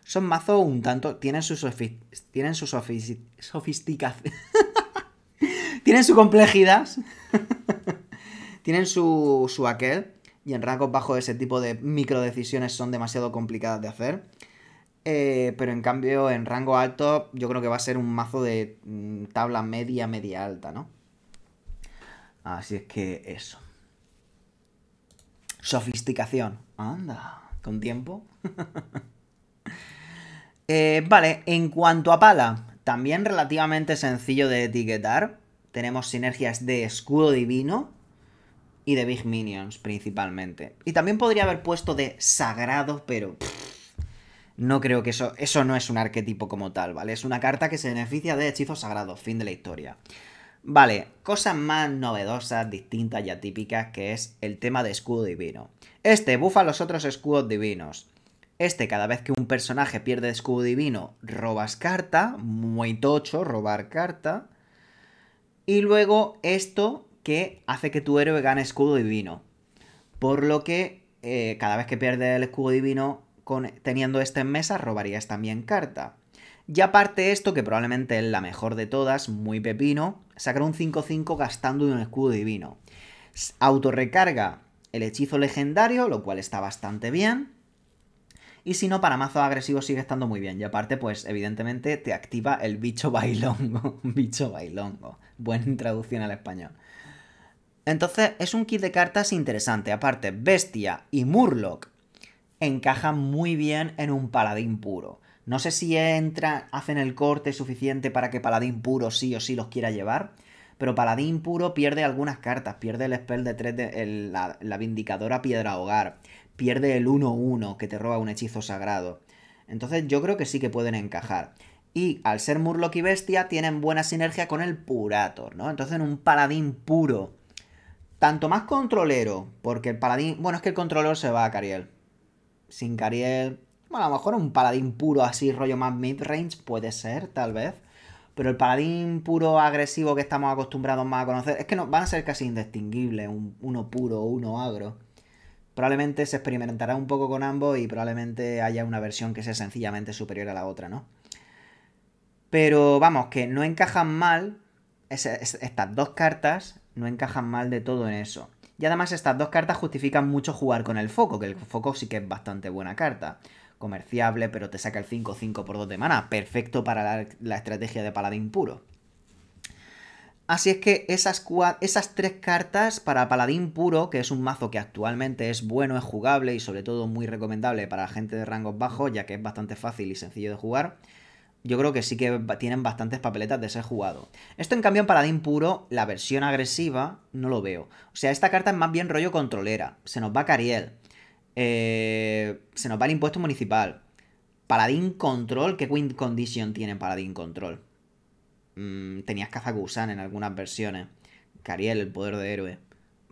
son mazos un tanto... Tienen su sofisticación... tienen su complejidad, tienen su aquel... Y en rangos bajos ese tipo de microdecisiones son demasiado complicadas de hacer. Pero en cambio en rango alto yo creo que va a ser un mazo de tabla media, media alta, ¿no? Así es que eso. Sofisticación. Anda, con tiempo. Vale, en cuanto a pala, también relativamente sencillo de etiquetar. Tenemos sinergias de escudo divino. Y de Big Minions, principalmente. Y también podría haber puesto de sagrado, pero... no creo que eso... Eso no es un arquetipo como tal, ¿vale? Es una carta que se beneficia de hechizos sagrados. Fin de la historia. Vale, cosas más novedosas, distintas y atípicas, que es el tema de escudo divino. Este bufa los otros escudos divinos. Este, cada vez que un personaje pierde escudo divino, robas carta. Muy tocho, robar carta. Y luego esto que hace que tu héroe gane escudo divino. Por lo que cada vez que pierdes el escudo divino teniendo este en mesa, robarías también carta. Y aparte esto, que probablemente es la mejor de todas, muy pepino, sacar un 5-5 gastando un escudo divino. Autorrecarga el hechizo legendario, lo cual está bastante bien. Y si no, para mazos agresivos sigue estando muy bien. Y aparte, pues evidentemente te activa el bicho bailongo. Bicho bailongo. Buena traducción al español. Entonces, es un kit de cartas interesante. Aparte, Bestia y Murloc encajan muy bien en un paladín puro. No sé si hacen el corte suficiente para que Paladín Puro sí o sí los quiera llevar, pero Paladín Puro pierde algunas cartas, pierde el spell de 3 de la Vindicadora Piedra Hogar, pierde el 1-1 que te roba un hechizo sagrado. Entonces yo creo que sí que pueden encajar. Y al ser Murloc y Bestia tienen buena sinergia con el Purator, ¿no? Entonces en un Paladín Puro, tanto más controlero, porque el Paladín... Bueno, es que el controlero se va a Cariel. Sin Cariel... Bueno, a lo mejor un paladín puro así, rollo más midrange, puede ser, tal vez. Pero el paladín puro agresivo que estamos acostumbrados más a conocer... Es que no, van a ser casi indistinguibles, uno puro o uno agro. Probablemente se experimentará un poco con ambos y probablemente haya una versión que sea sencillamente superior a la otra, ¿no? Pero vamos, que no encajan mal... Estas dos cartas no encajan mal de todo en eso. Y además estas dos cartas justifican mucho jugar con el foco, que el foco sí que es bastante buena carta. Comerciable, pero te saca el 5-5 por 2 de mana. Perfecto para la estrategia de Paladín Puro. Así es que esas tres cartas para Paladín Puro, que es un mazo que actualmente es bueno, es jugable y sobre todo muy recomendable para gente de rangos bajos, ya que es bastante fácil y sencillo de jugar, yo creo que sí que tienen bastantes papeletas de ser jugado. Esto en cambio en Paladín Puro, la versión agresiva, no lo veo. O sea, esta carta es más bien rollo controlera. Se nos va Cariel. Se nos va el impuesto municipal. Paladín Control, ¿qué win condition tiene Paladín Control? Tenías Kazakusan en algunas versiones. Cariel, el poder de héroe.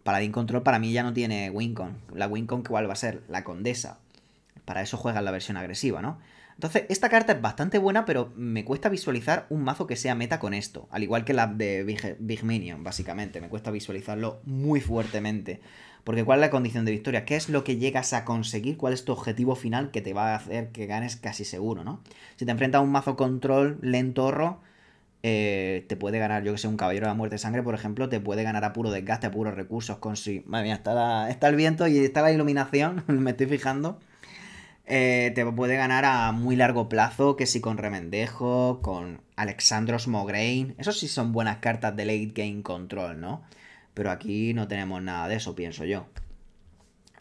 Paladín Control para mí ya no tiene wincon. La wincon, ¿cuál va a ser? La condesa. Para eso juegas la versión agresiva, ¿no? Entonces, esta carta es bastante buena, pero me cuesta visualizar un mazo que sea meta con esto. Al igual que la de Big Minion, básicamente. Me cuesta visualizarlo muy fuertemente. Porque ¿cuál es la condición de victoria? ¿Qué es lo que llegas a conseguir? ¿Cuál es tu objetivo final que te va a hacer que ganes casi seguro, no? Si te enfrentas a un mazo control lentorro, te puede ganar, yo que sé, un Caballero de la Muerte de Sangre, por ejemplo, te puede ganar a puro desgaste, a puros recursos. Madre mía, está el viento y está la iluminación, me estoy fijando. Te puede ganar a muy largo plazo, que sí, con Remendejo, con Alexandros Mograine. Esos sí son buenas cartas de late game control, ¿no? Pero aquí no tenemos nada de eso, pienso yo.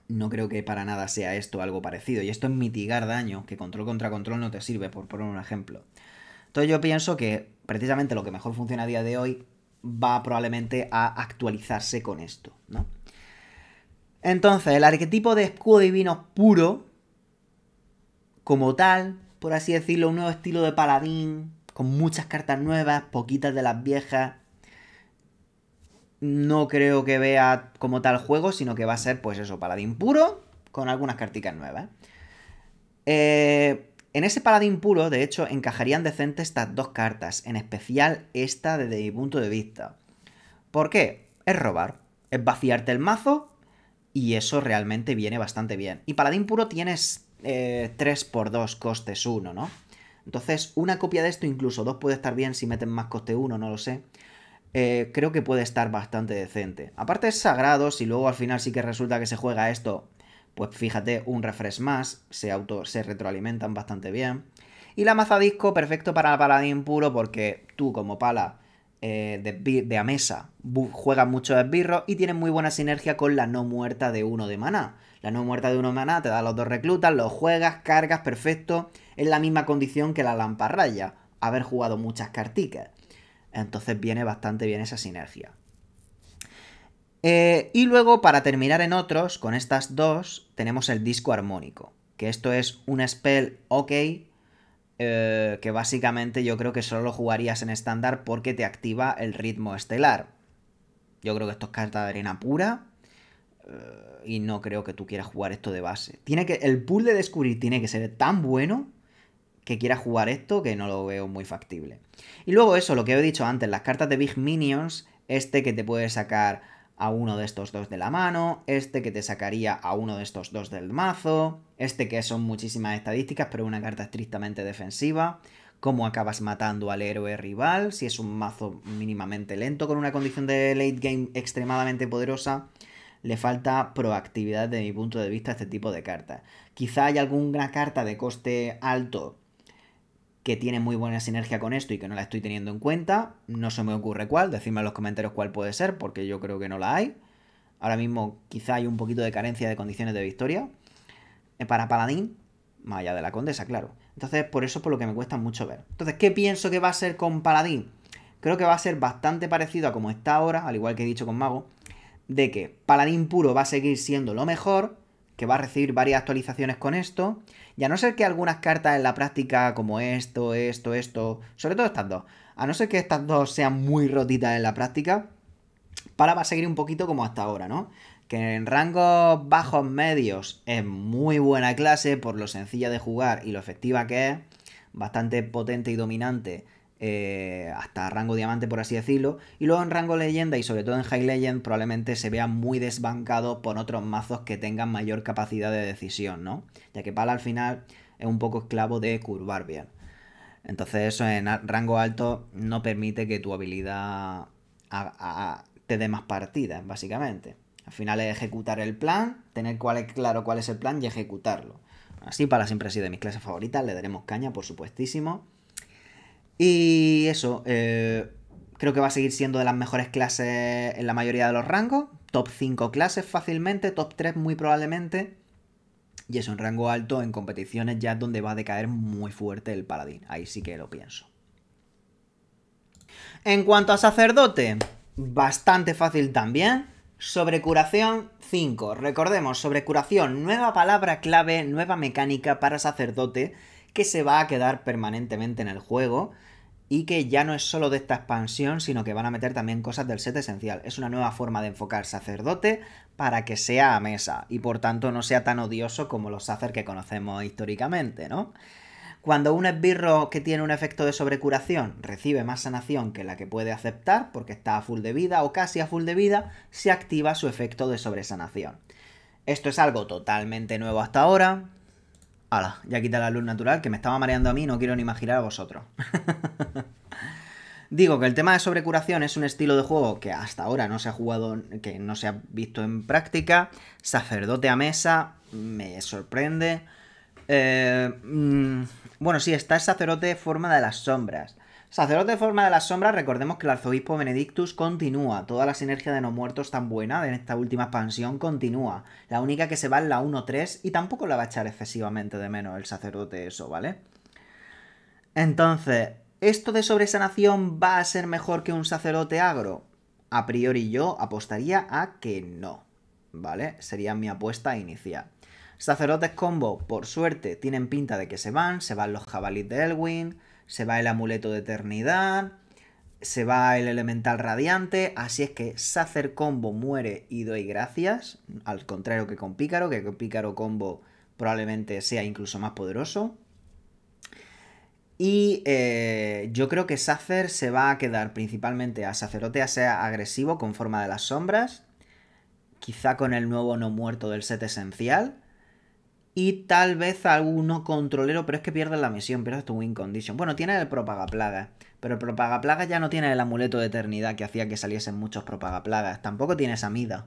No creo que para nada sea esto algo parecido. Y esto es mitigar daño, que control contra control no te sirve, por poner un ejemplo. Entonces yo pienso que precisamente lo que mejor funciona a día de hoy va probablemente a actualizarse con esto, ¿no? Entonces, el arquetipo de escudo divino puro... Como tal, por así decirlo, un nuevo estilo de paladín, con muchas cartas nuevas, poquitas de las viejas. No creo que vea como tal juego, sino que va a ser, pues eso, paladín puro, con algunas carticas nuevas. En ese paladín puro, de hecho, encajarían decentes estas dos cartas, en especial esta desde mi punto de vista. ¿Por qué? Es robar, es vaciarte el mazo, y eso realmente viene bastante bien. Y paladín puro tienes... 3x2 costes 1, ¿no? Entonces, una copia de esto, incluso 2 puede estar bien si meten más coste 1, no lo sé. Creo que puede estar bastante decente. Aparte es sagrado, si luego al final sí que resulta que se juega esto, pues fíjate, un refresh más, se retroalimentan bastante bien. Y la mazadisco, perfecto para paladín puro, porque tú como pala de a mesa juegas mucho esbirro y tienes muy buena sinergia con la no muerta de 1 de maná. La no muerta de 1 maná te da los 2 reclutas, los juegas, cargas, perfecto. Es la misma condición que la lamparraya, haber jugado muchas carticas. Entonces viene bastante bien esa sinergia. Y luego, para terminar en otros, con estas dos, tenemos el disco armónico. Que esto es un spell, ok, que básicamente yo creo que solo lo jugarías en estándar porque te activa el ritmo estelar. Yo creo que esto es carta de arena pura y no creo que tú quieras jugar esto de base. El pool de descubrir tiene que ser tan bueno que quieras jugar esto, que no lo veo muy factible. Y luego eso, lo que he dicho antes, las cartas de Big Minions, este que te puede sacar a uno de estos dos de la mano, este que te sacaría a uno de estos dos del mazo, este que son muchísimas estadísticas, pero una carta estrictamente defensiva, cómo acabas matando al héroe rival, si es un mazo mínimamente lento con una condición de late game extremadamente poderosa. Le falta proactividad desde mi punto de vista a este tipo de cartas. Quizá hay alguna carta de coste alto que tiene muy buena sinergia con esto y que no la estoy teniendo en cuenta. No se me ocurre cuál. Decidme en los comentarios cuál puede ser, porque yo creo que no la hay. Ahora mismo quizá hay un poquito de carencia de condiciones de victoria para Paladín, más allá de la Condesa, claro. Entonces, por eso es por lo que me cuesta mucho ver. Entonces, ¿qué pienso que va a ser con Paladín? Creo que va a ser bastante parecido a como está ahora, al igual que he dicho con Mago, de que Paladín puro va a seguir siendo lo mejor, que va a recibir varias actualizaciones con esto, y a no ser que algunas cartas en la práctica, como esto, sobre todo estas dos, a no ser que estas dos sean muy rotitas en la práctica, Pala va a seguir un poquito como hasta ahora, ¿no? Que en rangos bajos medios es muy buena clase por lo sencilla de jugar y lo efectiva que es, bastante potente y dominante hasta rango diamante, por así decirlo, y luego en rango leyenda y sobre todo en high legend probablemente se vea muy desbancado por otros mazos que tengan mayor capacidad de decisión, ¿no? Ya que Pala al final es un poco esclavo de curvar bien. Entonces eso en rango alto no permite que tu habilidad te dé más partidas, básicamente. Al final es ejecutar el plan, tener claro cuál es el plan y ejecutarlo. Así Pala siempre ha sido de mis clases favoritas, le daremos caña, por supuestísimo. Y eso, creo que va a seguir siendo de las mejores clases en la mayoría de los rangos. Top 5 clases fácilmente, top 3 muy probablemente. Y eso, en rango alto, en competiciones ya es donde va a decaer muy fuerte el paladín. Ahí sí que lo pienso. En cuanto a sacerdote, bastante fácil también. Sobrecuración 5. Recordemos, sobrecuración, nueva palabra clave, nueva mecánica para sacerdote, que se va a quedar permanentemente en el juego y que ya no es solo de esta expansión, sino que van a meter también cosas del set esencial. Es una nueva forma de enfocar sacerdote para que sea a mesa y por tanto no sea tan odioso como los sacer que conocemos históricamente, ¿no? Cuando un esbirro que tiene un efecto de sobrecuración recibe más sanación que la que puede aceptar porque está a full de vida o casi a full de vida, se activa su efecto de sobresanación. Esto es algo totalmente nuevo hasta ahora. Hala, ya quita la luz natural, que me estaba mareando a mí, no quiero ni imaginar a vosotros. Digo que el tema de sobrecuración es un estilo de juego que hasta ahora no se ha jugado, que no se ha visto en práctica. Sacerdote a mesa, me sorprende. Bueno, sí, está el sacerdote de forma de las sombras. Sacerdote de forma de las sombras, recordemos que el arzobispo Benedictus continúa. Toda la sinergia de no muertos tan buena en esta última expansión continúa. La única que se va es la 1-3 y tampoco la va a echar excesivamente de menos el sacerdote eso, ¿vale? Entonces, ¿esto de sobresanación va a ser mejor que un sacerdote agro? A priori yo apostaría a que no, ¿vale? Sería mi apuesta inicial. Sacerdotes combo, por suerte, tienen pinta de que se van los jabalíes de Elwyn, se va el amuleto de eternidad, se va el elemental radiante, así es que sacer combo muere y doy gracias, al contrario que con pícaro, que con pícaro combo probablemente sea incluso más poderoso. Y yo creo que sacer se va a quedar principalmente a sacerdote, a ser agresivo con forma de las sombras, quizá con el nuevo no muerto del set esencial. Y tal vez alguno controlero, pero es que pierde la misión, pierde tu win condition. Bueno, tiene el propagaplagas, pero el propagaplagas ya no tiene el amuleto de eternidad que hacía que saliesen muchos propagaplagas. Tampoco tiene esa mida.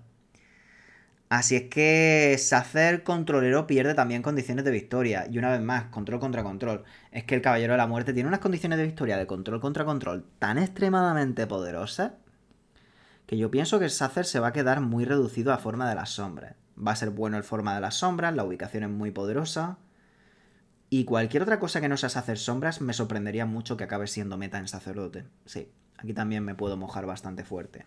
Así es que sacer controlero pierde también condiciones de victoria. Y una vez más, control contra control. Es que el Caballero de la Muerte tiene unas condiciones de victoria de control contra control tan extremadamente poderosas que yo pienso que el sacer se va a quedar muy reducido a forma de las sombras. Va a ser bueno el forma de las sombras, la ubicación es muy poderosa. Y cualquier otra cosa que no seas hacer sombras me sorprendería mucho que acabe siendo meta en sacerdote. Sí, aquí también me puedo mojar bastante fuerte.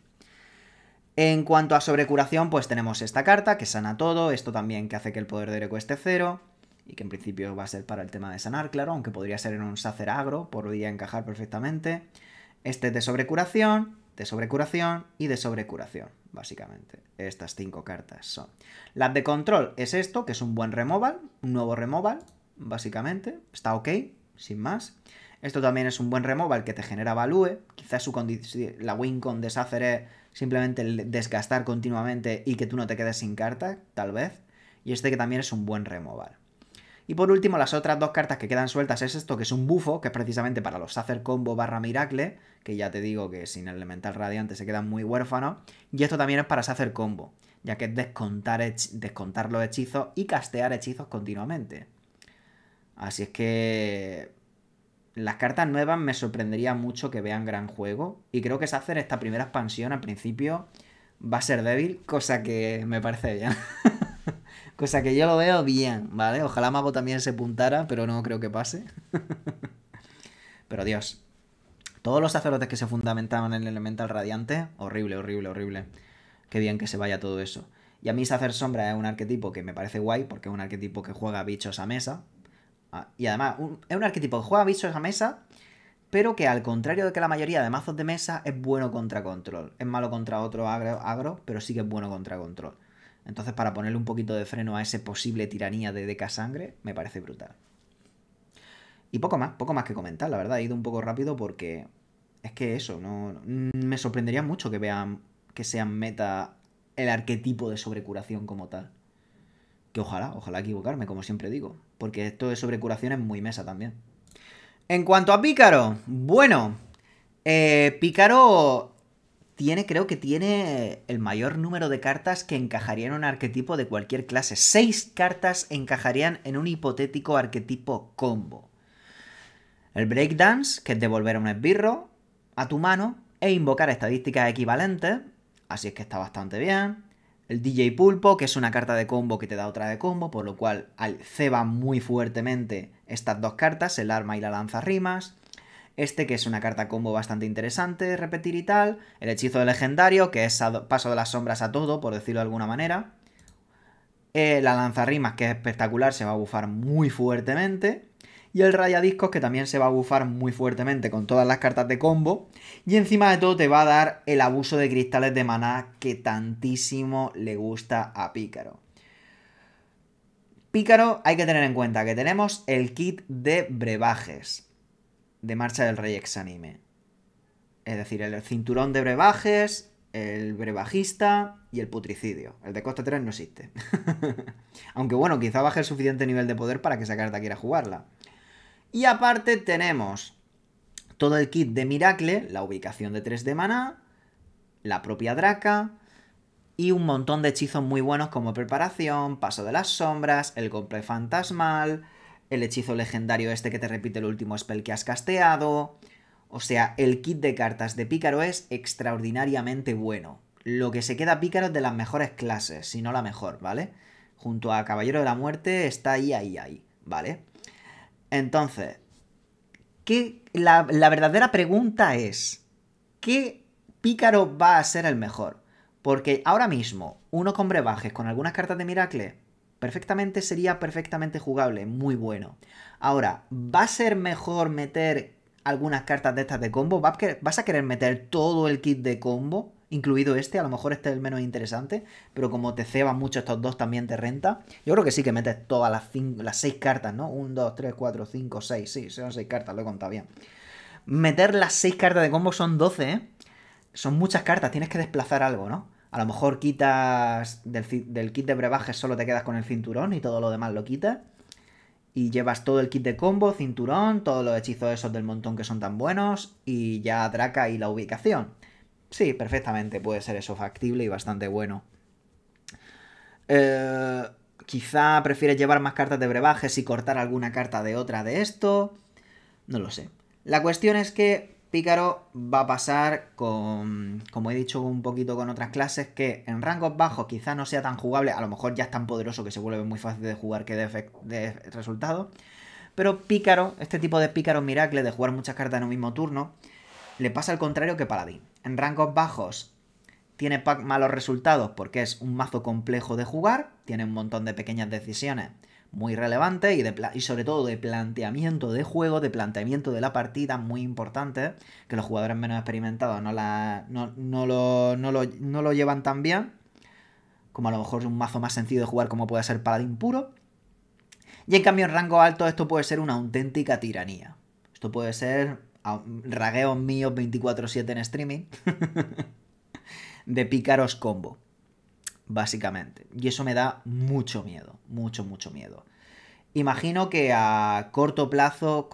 En cuanto a sobrecuración, pues tenemos esta carta que sana todo. Esto también que hace que el poder de Ereco esté cero. y que en principio va a ser para el tema de sanar, claro, aunque podría ser en un Sacer agro, podría encajar perfectamente. Este es de sobrecuración y de sobrecuración, básicamente. Estas 5 cartas son. Las de control es esto, que es un buen removal, un nuevo removal, básicamente. Está ok, sin más. Esto también es un buen removal que te genera value. Quizás la wincon de Sacer es simplemente el desgastar continuamente y que tú no te quedes sin carta, tal vez. Y este que también es un buen removal. Y por último, las otras 2 cartas que quedan sueltas es esto, que es un bufo, que es precisamente para los Sacer Combo barra Miracle, que ya te digo que sin Elemental Radiante se quedan muy huérfanos. Y esto también es para Sacer Combo, ya que es descontar los hechizos y castear hechizos continuamente. Así es que las cartas nuevas me sorprendería mucho que vean gran juego. Y creo que Sacer esta primera expansión al principio va a ser débil, cosa que me parece bien. Cosa que yo lo veo bien, ¿vale? Ojalá Mago también se puntara, pero no creo que pase. Pero Dios, todos los sacerdotes que se fundamentaban en el Elemental Radiante, horrible, horrible, horrible. Qué bien que se vaya todo eso. Y a mí Sacer Sombra es un arquetipo que me parece guay, porque es un arquetipo que juega bichos a mesa. Y además, es un arquetipo que juega bichos a mesa, pero que al contrario de que la mayoría de mazos de mesa, es bueno contra control. Es malo contra otro agro, pero sí que es bueno contra control. Entonces, para ponerle un poquito de freno a ese posible tiranía de Deca Sangre, me parece brutal. Y poco más que comentar, la verdad. He ido un poco rápido porque es que eso, no me sorprendería mucho que vean que sean meta el arquetipo de sobrecuración como tal. Que ojalá equivocarme, como siempre digo. Porque esto de sobrecuración es muy mesa también. En cuanto a Pícaro, bueno, Pícaro creo que tiene el mayor número de cartas que encajarían en un arquetipo de cualquier clase. 6 cartas encajarían en un hipotético arquetipo combo. El Breakdance, que es devolver un esbirro a tu mano e invocar estadísticas equivalentes, así es que está bastante bien. El DJ Pulpo, que es una carta de combo que te da otra de combo, por lo cual ceba muy fuertemente estas 2 cartas, el arma y la lanzarrimas. Este que es una carta combo bastante interesante, repetir y tal. El hechizo de legendario, que es paso de las sombras a todo, por decirlo de alguna manera. La lanzarrimas, que es espectacular, se va a bufar muy fuertemente. Y el rayadiscos, que también se va a bufar muy fuertemente con todas las cartas de combo. Y encima de todo te va a dar el abuso de cristales de maná que tantísimo le gusta a Pícaro. Pícaro, hay que tener en cuenta que tenemos el kit de brebajes de Marcha del Rey Exánime. Es decir, el cinturón de brebajes, el brebajista y el putricidio. El de coste 3 no existe. Aunque bueno, quizá baje el suficiente nivel de poder para que esa carta quiera jugarla. Y aparte tenemos todo el kit de Miracle, la ubicación de 3 de maná, la propia Draka y un montón de hechizos muy buenos como Preparación, Paso de las Sombras, el Golpe Fantasmal, el hechizo legendario este que te repite el último spell que has casteado. O sea, el kit de cartas de Pícaro es extraordinariamente bueno. Lo que se queda Pícaro es de las mejores clases, si no la mejor, ¿vale? Junto a Caballero de la Muerte está ahí, ¿vale? Entonces, la verdadera pregunta es, ¿qué Pícaro va a ser el mejor? Porque ahora mismo, uno con brebajes con algunas cartas de Miracle perfectamente sería perfectamente jugable, muy bueno. Ahora, ¿va a ser mejor meter algunas cartas de estas de combo? ¿Vas a querer meter todo el kit de combo, incluido este? A lo mejor este es el menos interesante, pero como te ceban mucho estos 2 también te renta. Yo creo que sí que metes todas las 6 cartas, ¿no? 1, 2, 3, 4, 5, 6, sí, son 6 cartas, lo he contado bien. Meter las 6 cartas de combo son 12, ¿eh? Son muchas cartas, tienes que desplazar algo, ¿no? A lo mejor quitas del kit de brebajes, solo te quedas con el cinturón y todo lo demás lo quitas. Y llevas todo el kit de combo, cinturón, todos los hechizos esos del montón que son tan buenos y ya Draka y la ubicación. Sí, perfectamente puede ser eso factible y bastante bueno. Quizá prefieres llevar más cartas de brebajes y cortar alguna carta de otra de esto. No lo sé. La cuestión es que Pícaro va a pasar con, como he dicho un poquito con otras clases, que en rangos bajos quizá no sea tan jugable, a lo mejor ya es tan poderoso que se vuelve muy fácil de jugar que de resultado, pero Pícaro, este tipo de Pícaro Miracle de jugar muchas cartas en un mismo turno, le pasa al contrario que Paladín. En rangos bajos tiene malos resultados porque es un mazo complejo de jugar, tiene un montón de pequeñas decisiones muy relevante y sobre todo de planteamiento de juego, de planteamiento de la partida, muy importante, que los jugadores menos experimentados no lo llevan tan bien, como a lo mejor un mazo más sencillo de jugar como puede ser Paladín puro. Y en cambio en rango alto esto puede ser una auténtica tiranía. Esto puede ser ragueos míos 24/7 en streaming de pícaros combo, básicamente. Y eso me da mucho miedo, mucho miedo. Imagino que a corto plazo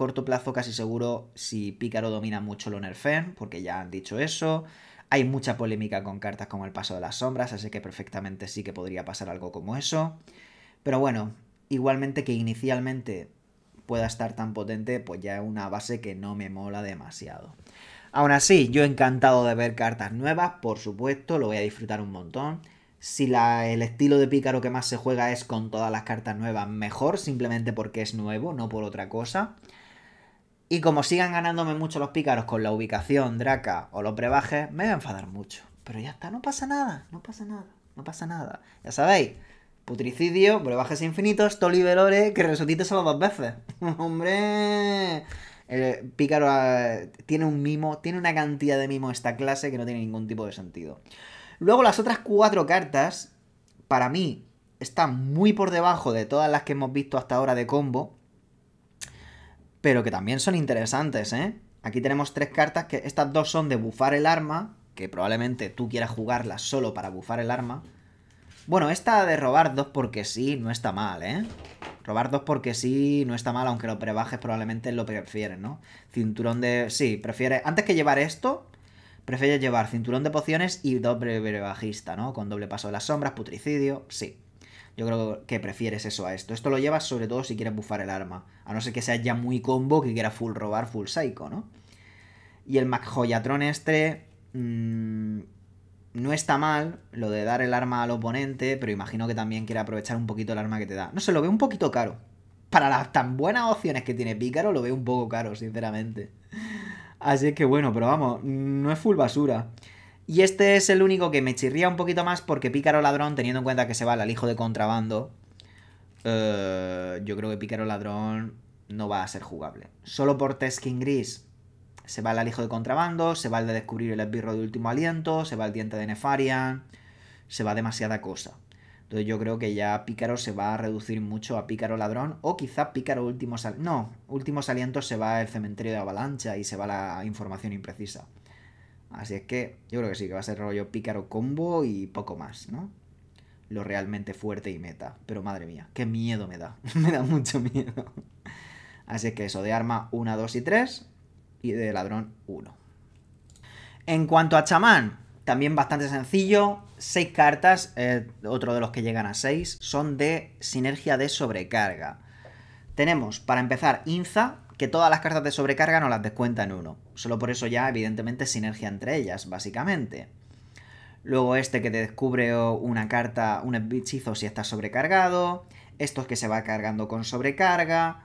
casi seguro, si Pícaro domina mucho lo nerfeen, porque ya han dicho eso. Hay mucha polémica con cartas como el Paso de las Sombras, así que perfectamente sí que podría pasar algo como eso. Pero bueno, igualmente que inicialmente pueda estar tan potente, pues ya es una base que no me mola demasiado. Aún así, yo encantado de ver cartas nuevas, por supuesto, lo voy a disfrutar un montón. Si el estilo de pícaro que más se juega es con todas las cartas nuevas, mejor, simplemente porque es nuevo, no por otra cosa. Y como sigan ganándome mucho los pícaros con la ubicación, Draka o los brebajes, me voy a enfadar mucho. Pero ya está, no pasa nada, no pasa nada. Ya sabéis, putricidio, brebajes infinitos, tolivelore, que resucite solo 2 veces. ¡Hombre! El pícaro tiene un mimo, tiene una cantidad de mimo esta clase que no tiene ningún tipo de sentido. Luego las otras 4 cartas, para mí, están muy por debajo de todas las que hemos visto hasta ahora de combo, pero que también son interesantes, ¿eh? Aquí tenemos 3 cartas, que estas 2 son de bufar el arma, que probablemente tú quieras jugarlas solo para bufar el arma. Bueno, esta de robar 2 porque sí no está mal, ¿eh? Robar 2 porque sí no está mal, aunque los prebajes probablemente lo prefieren, ¿no? Cinturón de... sí, prefieres... antes que llevar esto... prefieres llevar cinturón de pociones y doble brebajista, ¿no? Con doble paso de las sombras, putricidio, sí. Yo creo que prefieres eso a esto. Esto lo llevas sobre todo si quieres bufar el arma. A no ser que seas ya muy combo, que quieras full robar, full psycho, ¿no? Y el Magjoyatron este... no está mal lo de dar el arma al oponente, pero imagino que también quiere aprovechar un poquito el arma que te da. No sé, lo veo un poquito caro. Para las tan buenas opciones que tiene Pícaro, lo veo un poco caro, sinceramente. Así que bueno, pero vamos, no es full basura. Y este es el único que me chirría un poquito más porque Pícaro Ladrón, teniendo en cuenta que se va al Alijo de Contrabando, yo creo que Pícaro Ladrón no va a ser jugable. Solo por Teskin Gris se va al Alijo de Contrabando, se va el de Descubrir el Esbirro de Último Aliento, se va el Diente de Nefarian, se va demasiada cosa. Entonces yo creo que ya Pícaro se va a reducir mucho a Pícaro Ladrón, o quizá Pícaro Último Saliento. No, Último Saliento se va el Cementerio de Avalancha y se va la Información Imprecisa. Así es que yo creo que sí, que va a ser rollo Pícaro Combo y poco más, ¿no? Lo realmente fuerte y meta. Pero madre mía, qué miedo me da. Me da mucho miedo. Así es que eso, de arma 1, 2 y 3... y de ladrón 1. En cuanto a chamán, también bastante sencillo. 6 cartas, otro de los que llegan a 6, son de sinergia de sobrecarga. Tenemos, para empezar, Inza, que todas las cartas de sobrecarga nos las descuentan 1. Solo por eso ya, evidentemente, sinergia entre ellas, básicamente. Luego este que te descubre una carta, un hechizo si estás sobrecargado. Estos que se va cargando con sobrecarga.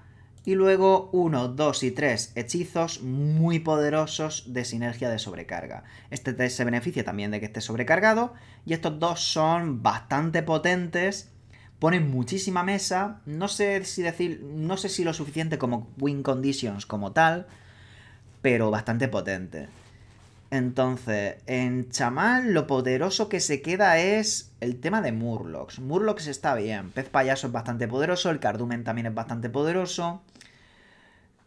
Y luego 1, 2 y 3 hechizos muy poderosos de sinergia de sobrecarga. Este se beneficia también de que esté sobrecargado. Y estos 2 son bastante potentes. Ponen muchísima mesa. No sé si lo suficiente como win conditions como tal, pero bastante potente. Entonces, en chamán lo poderoso que se queda es el tema de Murlocs. Murlocs está bien, Pez Payaso es bastante poderoso, el Cardumen también es bastante poderoso.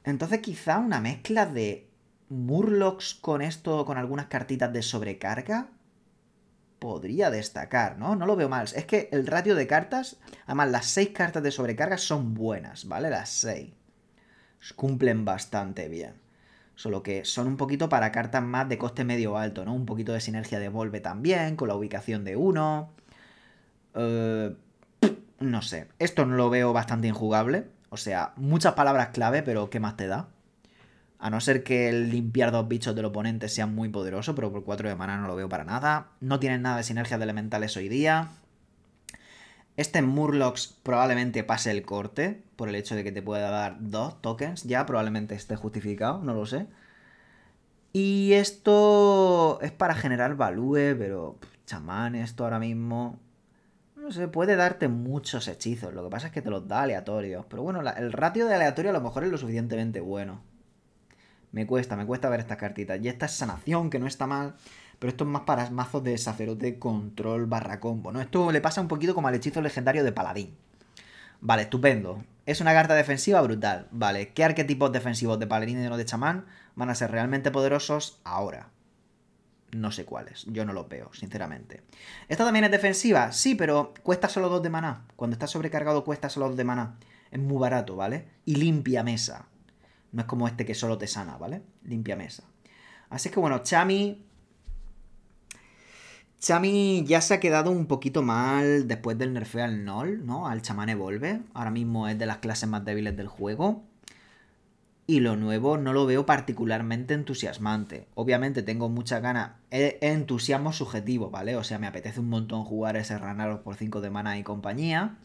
Entonces quizá una mezcla de Murlocs con esto, con algunas cartitas de sobrecarga, podría destacar, ¿no? No lo veo mal. Es que el ratio de cartas, además las 6 cartas de sobrecarga son buenas, ¿vale? Las 6. Cumplen bastante bien. Solo que son un poquito para cartas más de coste medio alto, ¿no? Un poquito de sinergia de Volve también, con la ubicación de 1. No sé. Esto lo veo bastante injugable. O sea, muchas palabras clave, pero ¿qué más te da? A no ser que el limpiar 2 bichos del oponente sea muy poderoso, pero por 4 de maná no lo veo para nada. No tienen nada de sinergias de elementales hoy día. Este Murlocs probablemente pase el corte, por el hecho de que te pueda dar 2 tokens, ya probablemente esté justificado, no lo sé. Y esto es para generar value, pero chamán esto ahora mismo... No sé, puede darte muchos hechizos. Lo que pasa es que te los da aleatorios. Pero bueno, el ratio de aleatorio a lo mejor es lo suficientemente bueno. Me cuesta ver estas cartitas. Y esta es sanación, que no está mal. Pero esto es más para mazos de sacerdote control barra combo, ¿no? Esto le pasa un poquito como al hechizo legendario de paladín. Vale, estupendo. Es una carta defensiva brutal. Vale, ¿qué arquetipos defensivos de paladín y de chamán van a ser realmente poderosos ahora? No sé cuáles, yo no los veo, sinceramente. ¿Esta también es defensiva? Sí, pero cuesta solo 2 de maná. Cuando está sobrecargado cuesta solo 2 de maná. Es muy barato, ¿vale? Y limpia mesa. No es como este que solo te sana, ¿vale? Limpia mesa. Así que bueno, Chami ya se ha quedado un poquito mal después del nerfeo al Nol, ¿no? Al chamán evolve. Ahora mismo es de las clases más débiles del juego. Y lo nuevo no lo veo particularmente entusiasmante. Obviamente tengo muchas ganas. Entusiasmo subjetivo, ¿vale? O sea, me apetece un montón jugar ese Ranaros por 5 de mana y compañía.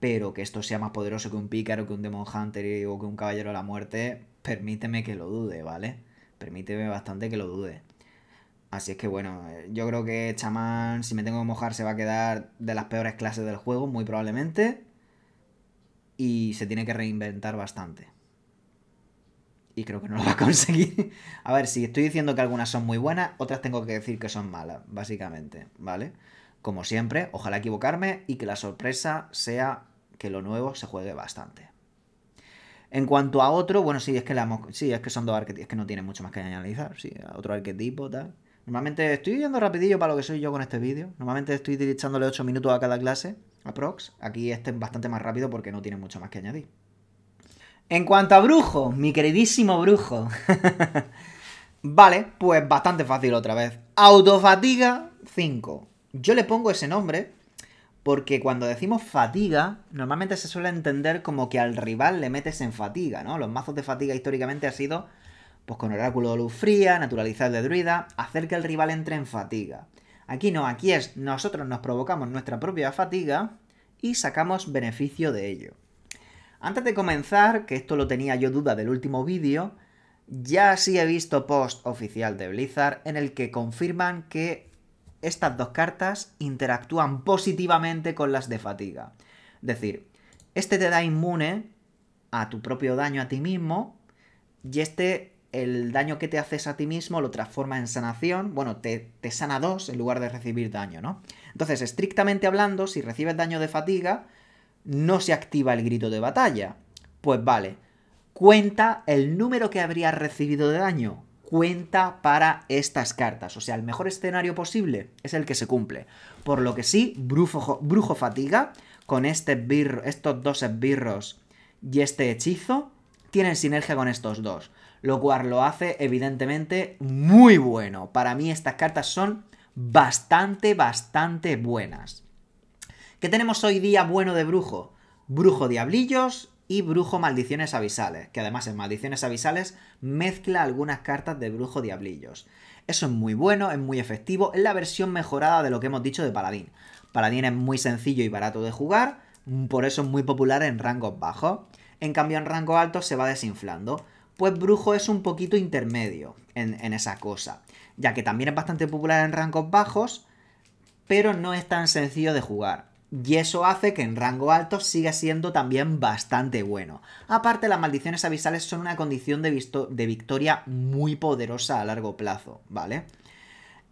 Pero que esto sea más poderoso que un Pícaro, que un Demon Hunter o que un Caballero de la Muerte, permíteme que lo dude, ¿vale? Permíteme bastante que lo dude. Así es que bueno, yo creo que chamán, si me tengo que mojar, se va a quedar de las peores clases del juego, muy probablemente. Y se tiene que reinventar bastante. Y creo que no lo va a conseguir. A ver, si estoy diciendo que algunas son muy buenas, otras tengo que decir que son malas, básicamente, ¿vale? Como siempre, ojalá equivocarme y que la sorpresa sea que lo nuevo se juegue bastante. En cuanto a otro, bueno, sí, es que son dos arquetipos, es que no tiene mucho más que analizar, sí, otro arquetipo, tal. Normalmente estoy yendo rapidillo para lo que soy yo con este vídeo. Normalmente estoy echándole 8 minutos a cada clase, aprox. Aquí este es bastante más rápido porque no tiene mucho más que añadir. En cuanto a brujo, mi queridísimo brujo. Vale, pues bastante fácil otra vez. Autofatiga 5. Yo le pongo ese nombre porque cuando decimos fatiga, normalmente se suele entender como que al rival le metes en fatiga, ¿no? Los mazos de fatiga históricamente ha sido... pues con oráculo de luz fría, naturalizar de druida, hacer que el rival entre en fatiga. Aquí no, aquí es nosotros nos provocamos nuestra propia fatiga y sacamos beneficio de ello. Antes de comenzar, que esto lo tenía yo duda del último vídeo, ya sí he visto post oficial de Blizzard en el que confirman que estas dos cartas interactúan positivamente con las de fatiga. Es decir, este te da inmune a tu propio daño a ti mismo y este... el daño que te haces a ti mismo lo transforma en sanación. Bueno, te sana 2 en lugar de recibir daño, ¿no? Entonces, estrictamente hablando, si recibes daño de fatiga, no se activa el grito de batalla. Pues vale, cuenta el número que habrías recibido de daño. Cuenta para estas cartas. O sea, el mejor escenario posible es el que se cumple. Por lo que sí, brujo fatiga, con este esbirro, estos dos esbirros y este hechizo, tienen sinergia con estos dos. Lo cual lo hace, evidentemente, muy bueno. Para mí estas cartas son bastante buenas. ¿Qué tenemos hoy día bueno de brujo? Brujo Diablillos y brujo Maldiciones Abisales. Que además en Maldiciones Abisales mezcla algunas cartas de brujo Diablillos. Eso es muy bueno, es muy efectivo. Es la versión mejorada de lo que hemos dicho de Paladín. Paladín es muy sencillo y barato de jugar. Por eso es muy popular en rangos bajos. En cambio en rango alto se va desinflando. Pues brujo es un poquito intermedio en esa cosa, ya que también es bastante popular en rangos bajos, pero no es tan sencillo de jugar. Y eso hace que en rango alto siga siendo también bastante bueno. Aparte, las maldiciones abisales son una condición de victoria muy poderosa a largo plazo, ¿vale?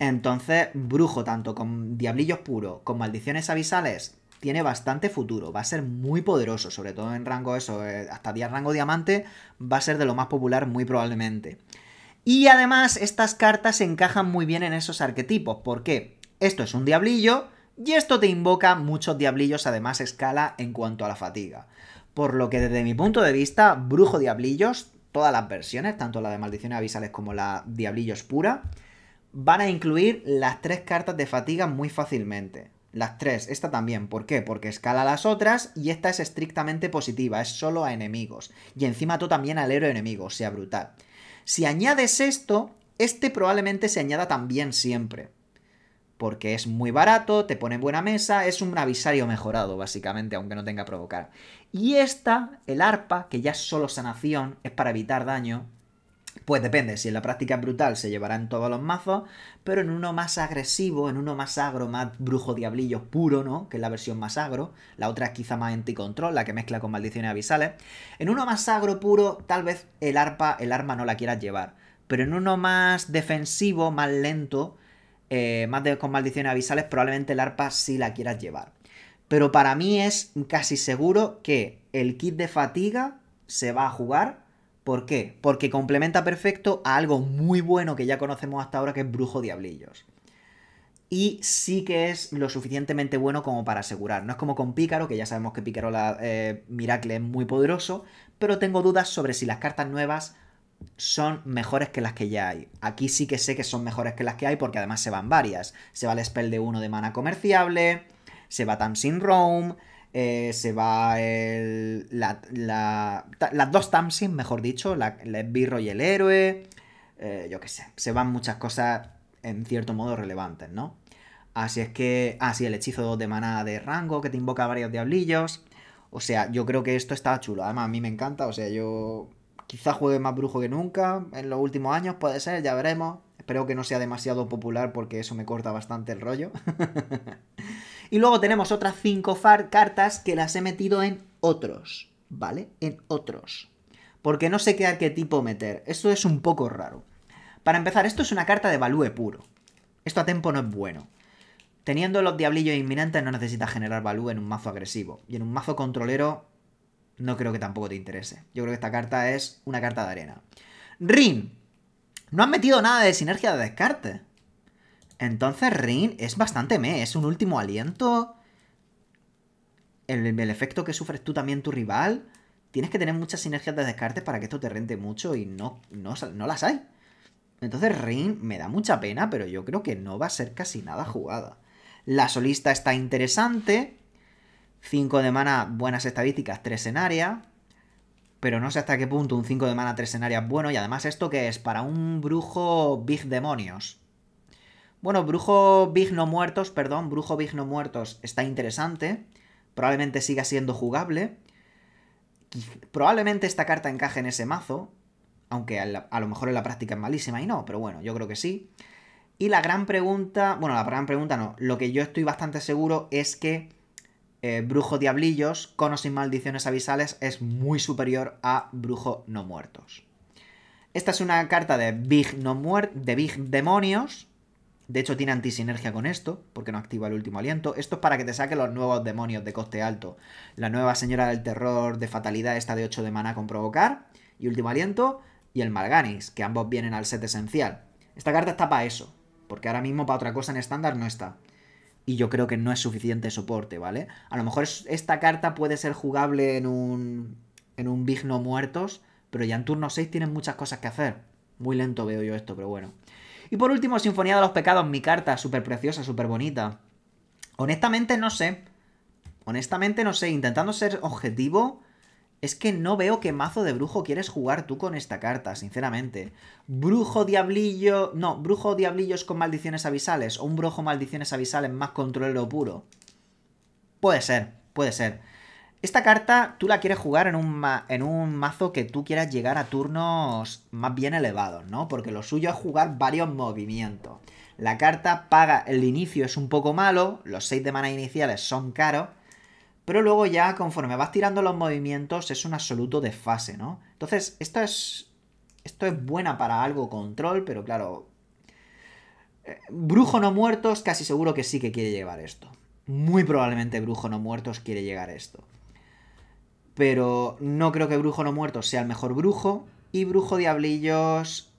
Entonces, brujo tanto con diablillos puros, con maldiciones abisales, tiene bastante futuro, va a ser muy poderoso, sobre todo en rango eso, hasta rango diamante, va a ser de lo más popular muy probablemente. Y además estas cartas encajan muy bien en esos arquetipos, porque esto es un diablillo y esto te invoca muchos diablillos, además escala en cuanto a la fatiga. Por lo que desde mi punto de vista, brujo diablillos, todas las versiones, tanto la de maldiciones abisales como la diablillos pura, van a incluir las 3 cartas de fatiga muy fácilmente. Las 3, esta también. ¿Por qué? Porque escala las otras y esta es estrictamente positiva, es solo a enemigos. Y encima tú también al héroe enemigo, o sea, brutal. Si añades esto, este probablemente se añada también siempre. Porque es muy barato, te pone en buena mesa, es un avisario mejorado, básicamente, aunque no tenga provocar. Y esta, el arpa, que ya es solo sanación, es para evitar daño, Pues depende, si en la práctica es brutal se llevarán todos los mazos, pero en uno más agresivo, en uno más agro, más brujo diablillos puro, ¿no? Que es la versión más agro, la otra es quizá más anticontrol, la que mezcla con maldiciones abisales. En uno más agro puro, tal vez el arma no la quieras llevar, pero en uno más defensivo, más lento, con maldiciones abisales, probablemente el arpa sí la quieras llevar. Pero para mí es casi seguro que el kit de fatiga se va a jugar. ¿Por qué? Porque complementa perfecto a algo muy bueno que ya conocemos hasta ahora, que es Brujo Diablillos. Y sí que es lo suficientemente bueno como para asegurar. No es como con Pícaro, que ya sabemos que Pícaro Miracle es muy poderoso, pero tengo dudas sobre si las cartas nuevas son mejores que las que ya hay. Aquí sí que sé que son mejores que las que hay, porque además se van varias. Se va el spell de 1 de mana comerciable, se va Tamsin Roam... se va las dos Tamsin, mejor dicho, el esbirro y el héroe, yo qué sé, se van muchas cosas en cierto modo relevantes, ¿no? Así es que, sí, el hechizo de maná de rango que te invoca varios diablillos, o sea, yo creo que esto está chulo, además a mí me encanta, o sea, yo quizá juegue más brujo que nunca en los últimos años, puede ser, ya veremos, espero que no sea demasiado popular porque eso me corta bastante el rollo. Y luego tenemos otras 5 cartas que las he metido en otros, ¿vale? En otros. Porque no sé qué arquetipo meter. Esto es un poco raro. Para empezar, esto es una carta de value puro. Esto a tempo no es bueno. Teniendo los diablillos inminentes no necesitas generar value en un mazo agresivo. Y en un mazo controlero no creo que tampoco te interese. Yo creo que esta carta es una carta de arena. Rin. No han metido nada de sinergia de descarte. Entonces Rin es bastante es un último aliento. El efecto que sufres tú también tu rival. Tienes que tener muchas sinergias de descarte para que esto te rente mucho y no las hay. Entonces Rin me da mucha pena, pero yo creo que no va a ser casi nada jugada. La solista está interesante. 5 de mana, buenas estadísticas, 3 en área. Pero no sé hasta qué punto un 5 de mana, 3 en área es bueno. Y además esto que es para un brujo Big Demonios. Bueno, Brujo Big No Muertos está interesante. Probablemente siga siendo jugable. Probablemente esta carta encaje en ese mazo. Aunque a lo mejor en la práctica es malísima y no, pero bueno, yo creo que sí. Y la gran pregunta... Bueno, la gran pregunta no. Lo que yo estoy bastante seguro es que Brujo Diablillos, con o sin maldiciones abisales, es muy superior a Brujo No Muertos. Esta es una carta de Big Demonios. De hecho tiene antisinergia con esto, porque no activa el último aliento. Esto es para que te saque los nuevos demonios de coste alto. La nueva señora del terror de fatalidad, esta de 8 de maná con provocar, y último aliento, y el Malganis, que ambos vienen al set esencial. Esta carta está para eso, porque ahora mismo para otra cosa en estándar no está. Y yo creo que no es suficiente soporte, ¿vale? A lo mejor esta carta puede ser jugable en un Big No Muertos, pero ya en turno 6 tienen muchas cosas que hacer. Muy lento veo yo esto, pero bueno. Y por último, Sinfonía de los Pecados, mi carta, súper preciosa, súper bonita. Honestamente no sé. Intentando ser objetivo, es que no veo qué mazo de brujo quieres jugar tú con esta carta, sinceramente. Brujo Diablillos con maldiciones abisales, o un brujo maldiciones abisales más controlero puro. Puede ser, puede ser. Esta carta tú la quieres jugar en un mazo que tú quieras llegar a turnos más bien elevados, ¿no? Porque lo suyo es jugar varios movimientos. La carta paga, el inicio es un poco malo, los 6 de mana iniciales son caros, pero luego ya conforme vas tirando los movimientos es un absoluto desfase, ¿no? Entonces esto es buena para algo control, pero claro... Brujo No Muertos casi seguro que sí que quiere llevar esto. Muy probablemente Brujo No Muertos quiere llegar a esto. Pero no creo que Brujo No Muertos sea el mejor brujo. Y Brujo Diablillos,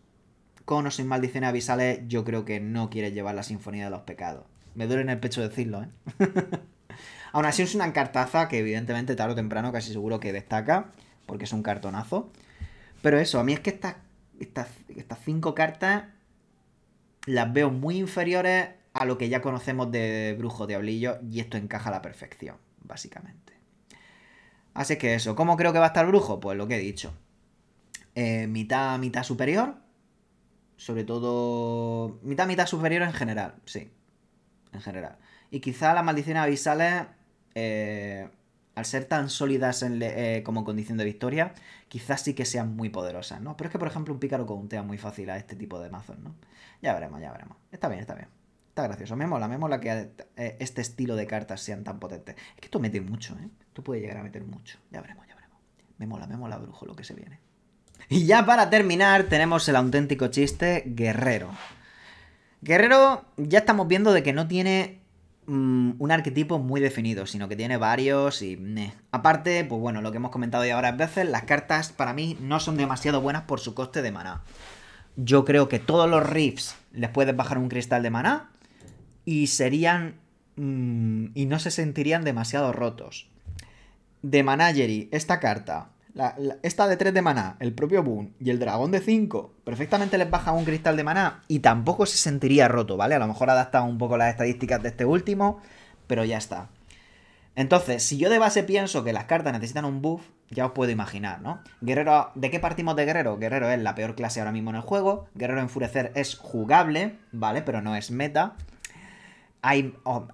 con o sin maldiciones abisales, yo creo que no quiere llevar la Sinfonía de los Pecados. Me duele en el pecho decirlo, ¿eh? Aún así es una cartaza que evidentemente tarde o temprano casi seguro que destaca, porque es un cartonazo. Pero eso, a mí es que estas 5 cartas las veo muy inferiores a lo que ya conocemos de Brujo Diablillos, y esto encaja a la perfección, básicamente. Así que eso, ¿cómo creo que va a estar Brujo? Pues lo que he dicho. Mitad superior. Sobre todo... Mitad superior en general, sí. En general. Y quizá las maldiciones abisales al ser tan sólidas en como condición de victoria, quizás sí que sean muy poderosas, ¿no? Pero es que, por ejemplo, un pícaro countea muy fácil a este tipo de mazos, ¿no? Ya veremos, ya veremos. Está bien, está bien. Está gracioso. Me mola que este estilo de cartas sean tan potentes. Es que esto mete mucho, ¿eh? Esto puede llegar a meter mucho. Ya veremos, ya veremos. Me mola, brujo, lo que se viene. Y ya para terminar tenemos el auténtico chiste, Guerrero. Guerrero ya estamos viendo de que no tiene un arquetipo muy definido, sino que tiene varios y... Aparte, pues bueno, lo que hemos comentado ya varias veces, las cartas para mí no son demasiado buenas por su coste de maná. Yo creo que todos los riffs les puedes bajar un cristal de maná y serían... y no se sentirían demasiado rotos. De Managerie, esta carta... esta de 3 de maná, el propio Boon y el dragón de 5, perfectamente les baja un cristal de maná y tampoco se sentiría roto, ¿vale? A lo mejor adapta un poco las estadísticas de este último, pero ya está. Entonces, si yo de base pienso que las cartas necesitan un buff, ya os puedo imaginar, ¿no? Guerrero, ¿de qué partimos de Guerrero? Guerrero es la peor clase ahora mismo en el juego. Guerrero Enfurecer es jugable, ¿vale? Pero no es meta.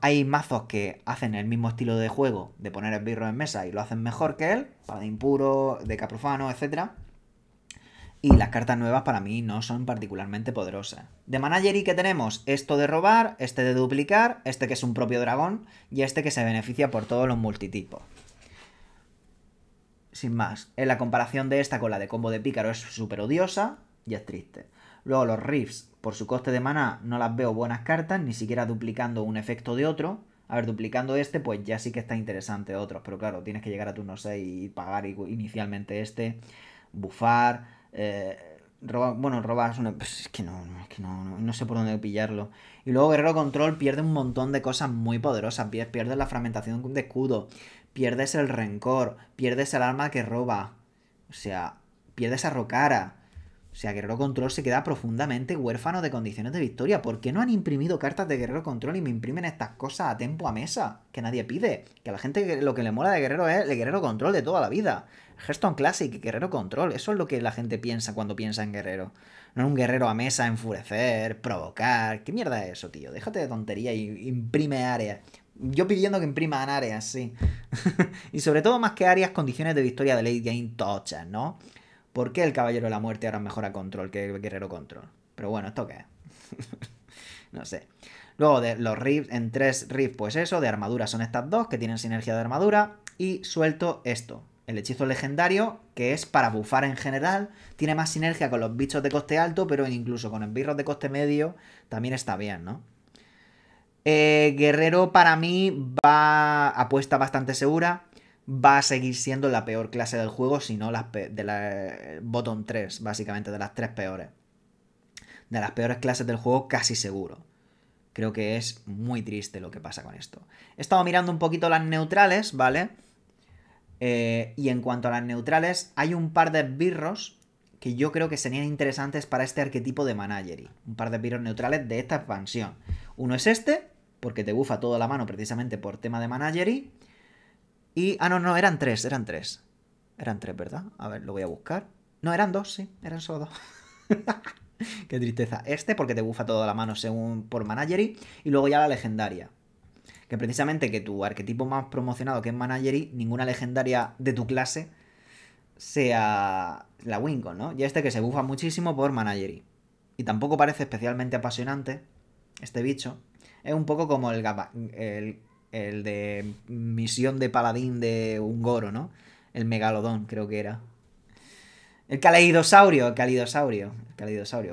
Hay mazos que hacen el mismo estilo de juego de poner esbirro en mesa y lo hacen mejor que él, para de impuro, de caprofano, etc. Y las cartas nuevas para mí no son particularmente poderosas. De Managerie que tenemos esto de robar, este de duplicar, este que es un propio dragón y este que se beneficia por todos los multitipos. Sin más, en la comparación de esta con la de combo de pícaro es súper odiosa y es triste. Luego los riffs, por su coste de maná, no las veo buenas cartas, ni siquiera duplicando un efecto de otro. A ver, duplicando este, pues ya sí que está interesante otros, pero claro, tienes que llegar a turno 6 y pagar inicialmente este, bufar, robar, bueno, robas una... Pues es que no sé por dónde pillarlo. Y luego Guerrero Control pierde un montón de cosas muy poderosas, pierdes la fragmentación de escudo, pierdes el rencor, pierdes el arma que roba, o sea, pierdes a Rokara. O sea, Guerrero Control se queda profundamente huérfano de condiciones de victoria. ¿Por qué no han imprimido cartas de Guerrero Control y me imprimen estas cosas a tempo a mesa? Que nadie pide. Que a la gente lo que le mola de Guerrero es el Guerrero Control de toda la vida. Hearthstone Classic, Guerrero Control. Eso es lo que la gente piensa cuando piensa en Guerrero. No en un Guerrero a mesa, enfurecer, provocar. ¿Qué mierda es eso, tío? Déjate de tontería y imprime áreas. Yo pidiendo que impriman áreas, sí. Y sobre todo, más que áreas, condiciones de victoria de late game tochas, ¿no? ¿Por qué el Caballero de la Muerte ahora mejora control que el Guerrero Control? Pero bueno, ¿esto qué es? No sé. Luego de los riffs, en 3 riffs, pues eso, de armadura son estas dos, que tienen sinergia de armadura. Y suelto esto, el hechizo legendario, que es para bufar en general. Tiene más sinergia con los bichos de coste alto, pero incluso con esbirros de coste medio también está bien, ¿no? Guerrero para mí va apuesta bastante segura. Va a seguir siendo la peor clase del juego, si no de la bottom 3, básicamente, de las 3 peores. De las peores clases del juego, casi seguro. Creo que es muy triste lo que pasa con esto. He estado mirando un poquito las neutrales, ¿vale? Y en cuanto a las neutrales, hay un par de esbirros que yo creo que serían interesantes para este arquetipo de Managerie. Un par de esbirros neutrales de esta expansión. Uno es este, porque te bufa toda la mano precisamente por tema de Managerie. Y... Ah, no, no, eran tres. Eran 3, ¿verdad? A ver, lo voy a buscar. No, eran 2, sí. Eran solo 2. Qué tristeza. Este, porque te bufa toda la mano según por Managerie. Y luego ya la legendaria. Que precisamente que tu arquetipo más promocionado, que es Managerie, ninguna legendaria de tu clase sea la Wincon, ¿no? Y este que se bufa muchísimo por Managerie. Y tampoco parece especialmente apasionante este bicho. Es un poco como el de misión de paladín de un goro, ¿no? El megalodón, creo que era. El caleidosaurio,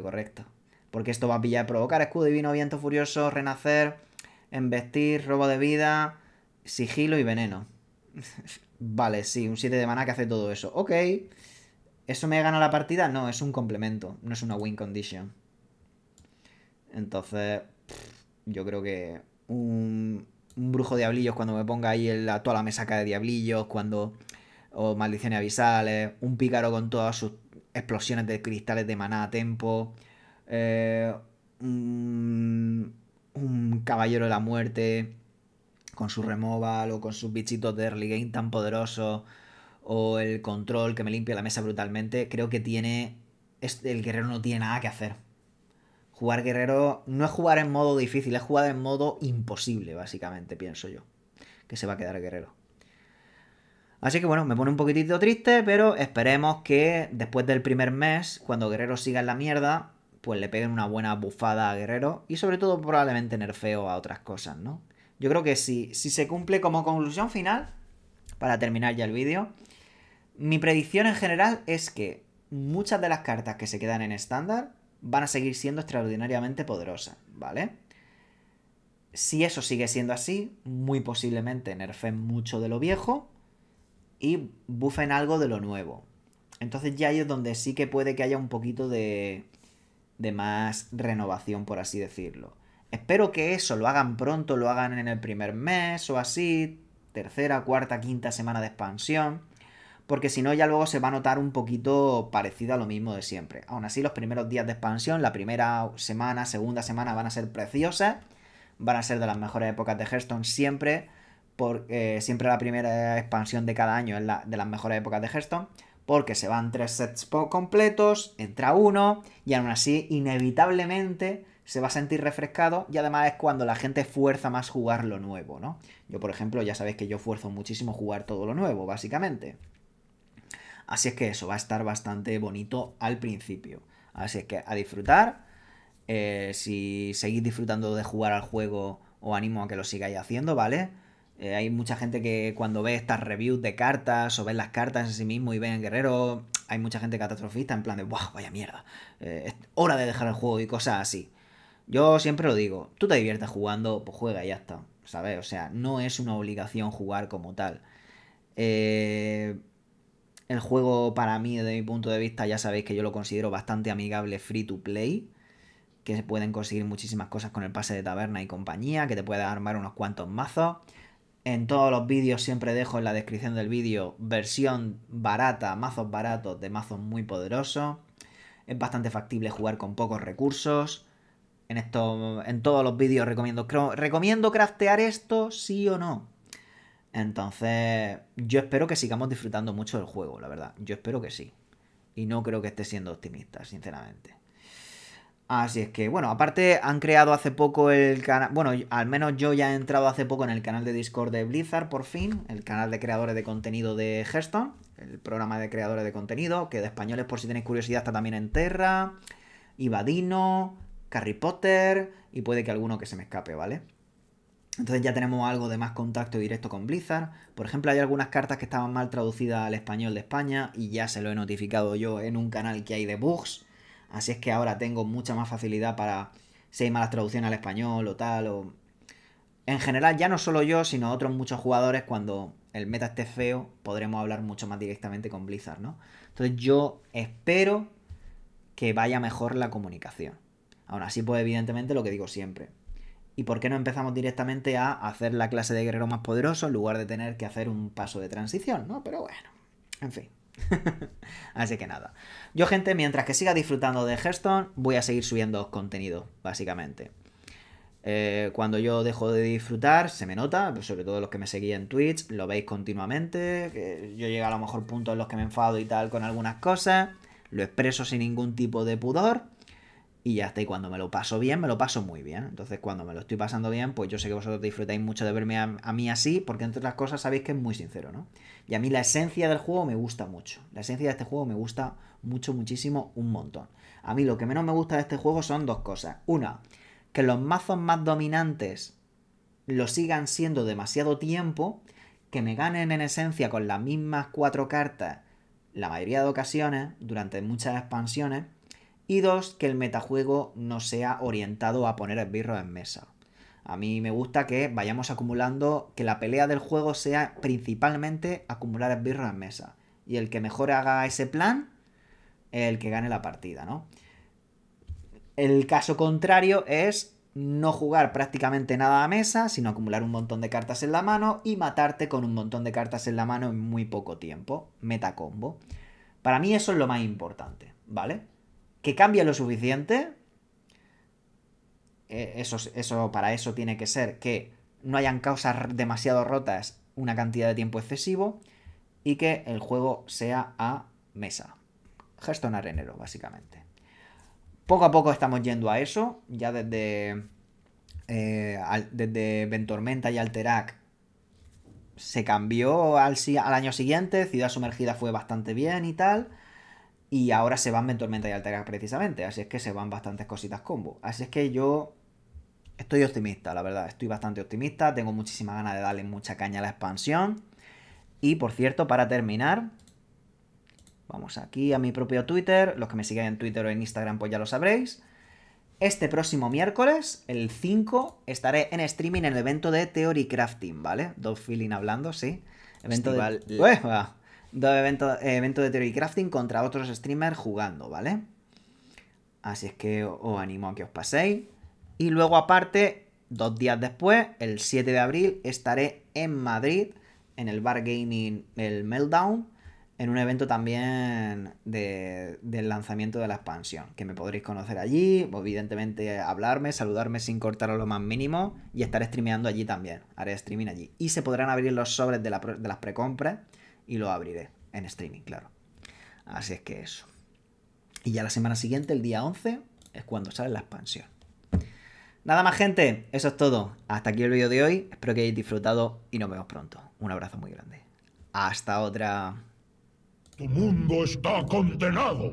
correcto. Porque esto va a pillar, provocar, escudo divino, viento furioso, renacer, embestir, robo de vida, sigilo y veneno. Vale, sí, un 7 de maná que hace todo eso. Ok. ¿Eso me gana la partida? No, es un complemento. No es una win condition. Entonces, yo creo que un brujo diablillos cuando me ponga ahí toda la mesaca de diablillos, o maldiciones abisales, un pícaro con todas sus explosiones de cristales de maná a tempo, un caballero de la muerte con su removal o con sus bichitos de early game tan poderosos, o el control que me limpia la mesa brutalmente. Creo que el guerrero no tiene nada que hacer. Jugar guerrero no es jugar en modo difícil, es jugar en modo imposible, básicamente, pienso yo. Que se va a quedar guerrero. Así que bueno, me pone un poquitito triste, pero esperemos que después del primer mes, cuando Guerrero siga en la mierda, pues le peguen una buena bufada a Guerrero y sobre todo probablemente nerfeo a otras cosas, ¿no? Yo creo que si se cumple como conclusión final, para terminar ya el vídeo, mi predicción en general es que muchas de las cartas que se quedan en estándar van a seguir siendo extraordinariamente poderosas, ¿vale? Si eso sigue siendo así, muy posiblemente nerfen mucho de lo viejo y buffen algo de lo nuevo. Entonces ya ahí es donde sí que puede que haya un poquito de más renovación, por así decirlo. Espero que eso lo hagan pronto, lo hagan en el primer mes o así, tercera, cuarta, quinta semana de expansión, porque si no ya luego se va a notar un poquito parecido a lo mismo de siempre. Aún así, los primeros días de expansión, la primera semana, segunda semana, van a ser preciosas, van a ser de las mejores épocas de Hearthstone siempre, porque siempre la primera expansión de cada año es de las mejores épocas de Hearthstone, porque se van 3 sets completos, entra uno, y aún así, inevitablemente, se va a sentir refrescado, y además es cuando la gente fuerza más jugar lo nuevo, ¿no? Yo, por ejemplo, ya sabéis que yo fuerzo muchísimo jugar todo lo nuevo, básicamente. Así es que eso, va a estar bastante bonito al principio. Así es que a disfrutar. Si seguís disfrutando de jugar al juego, os animo a que lo sigáis haciendo, ¿vale? Hay mucha gente que cuando ve estas reviews de cartas o ven las cartas en sí mismo y ven el guerrero, hay mucha gente catastrofista en plan de ¡guau, vaya mierda! Es hora de dejar el juego y cosas así. Yo siempre lo digo, tú te diviertes jugando, pues juega y ya está, ¿sabes? O sea, no es una obligación jugar como tal. El juego para mí, desde mi punto de vista, ya sabéis que yo lo considero bastante amigable free to play, que se pueden conseguir muchísimas cosas con el pase de taberna y compañía, que te puedes armar unos cuantos mazos. En todos los vídeos siempre dejo en la descripción del vídeo versión barata, mazos baratos de mazos muy poderosos. Es bastante factible jugar con pocos recursos. En todos los vídeos recomiendo craftear esto, sí o no. Entonces, yo espero que sigamos disfrutando mucho del juego, la verdad. Yo espero que sí. Y no creo que esté siendo optimista, sinceramente. Así es que, bueno, aparte han creado hace poco el canal... Bueno, al menos yo ya he entrado hace poco en el canal de Discord de Blizzard, por fin. El canal de creadores de contenido de Hearthstone. El programa de creadores de contenido, que de españoles, por si tenéis curiosidad, está también en Terra, Ibadino, Harry Potter y puede que alguno que se me escape, ¿vale? Entonces ya tenemos algo de más contacto directo con Blizzard. Por ejemplo, hay algunas cartas que estaban mal traducidas al español de España y ya se lo he notificado yo en un canal que hay de bugs. Así es que ahora tengo mucha más facilidad para si hay malas traducciones al español o tal. O... En general, ya no solo yo, sino otros muchos jugadores, cuando el meta esté feo, podremos hablar mucho más directamente con Blizzard, ¿no? Entonces yo espero que vaya mejor la comunicación. Aún así, pues evidentemente lo que digo siempre. ¿Y por qué no empezamos directamente a hacer la clase de guerrero más poderoso en lugar de tener que hacer un paso de transición, ¿no? Pero bueno, en fin. Así que nada. Yo, gente, mientras que siga disfrutando de Hearthstone, voy a seguir subiendo contenido, básicamente. Cuando yo dejo de disfrutar, se me nota, sobre todo los que me seguían en Twitch, lo veis continuamente. Yo llego a lo mejor puntos en los que me enfado y tal con algunas cosas, lo expreso sin ningún tipo de pudor. Y ya está, y cuando me lo paso bien, me lo paso muy bien. Entonces, cuando me lo estoy pasando bien, pues yo sé que vosotros disfrutáis mucho de verme a mí así, porque entre otras cosas sabéis que es muy sincero, ¿no? Y a mí la esencia del juego me gusta mucho. La esencia de este juego me gusta mucho, muchísimo, un montón. A mí lo que menos me gusta de este juego son dos cosas. Una, que los mazos más dominantes lo sigan siendo demasiado tiempo, que me ganen en esencia con las mismas 4 cartas, la mayoría de ocasiones, durante muchas expansiones. Y 2, que el metajuego no sea orientado a poner esbirros en mesa. A mí me gusta que vayamos acumulando, que la pelea del juego sea principalmente acumular esbirros en mesa. Y el que mejor haga ese plan, el que gane la partida, ¿no? El caso contrario es no jugar prácticamente nada a mesa, sino acumular un montón de cartas en la mano y matarte con un montón de cartas en la mano en muy poco tiempo. Metacombo. Para mí eso es lo más importante, ¿vale? Que cambie lo suficiente, para eso tiene que ser que no hayan causas demasiado rotas una cantidad de tiempo excesivo y que el juego sea a mesa. Hearthstone arenero, básicamente. Poco a poco estamos yendo a eso, ya desde Ventormenta y Alterac se cambió al año siguiente, Ciudad Sumergida fue bastante bien y tal, y ahora se van Tormenta y Altera precisamente, así es que se van bastantes cositas combo. Así es que yo estoy optimista, la verdad, estoy bastante optimista, tengo muchísimas ganas de darle mucha caña a la expansión. Y por cierto, para terminar, vamos aquí a mi propio Twitter, los que me siguen en Twitter o en Instagram pues ya lo sabréis. Este próximo miércoles, el 5, estaré en streaming en el evento de Theory Crafting, ¿vale? Dog Feeling hablando, sí. Evento Estival. De... ¡Uefa! Evento de Theory Crafting contra otros streamers jugando, ¿vale? Así es que os animo a que os paséis. Y luego aparte, 2 días después, el 7 de abril, estaré en Madrid, en el Bar Gaming, el Meltdown, en un evento también del lanzamiento de la expansión, que me podréis conocer allí, evidentemente hablarme, saludarme sin cortar a lo más mínimo, y estaré streameando allí también, haré streaming allí. Y se podrán abrir los sobres de las precompras, y los abriré en streaming, claro. Así es que eso. Y ya la semana siguiente, el día 11, es cuando sale la expansión. Nada más, gente, eso es todo. Hasta aquí el vídeo de hoy, espero que hayáis disfrutado y nos vemos pronto. Un abrazo muy grande. Hasta otra... Tu mundo está condenado.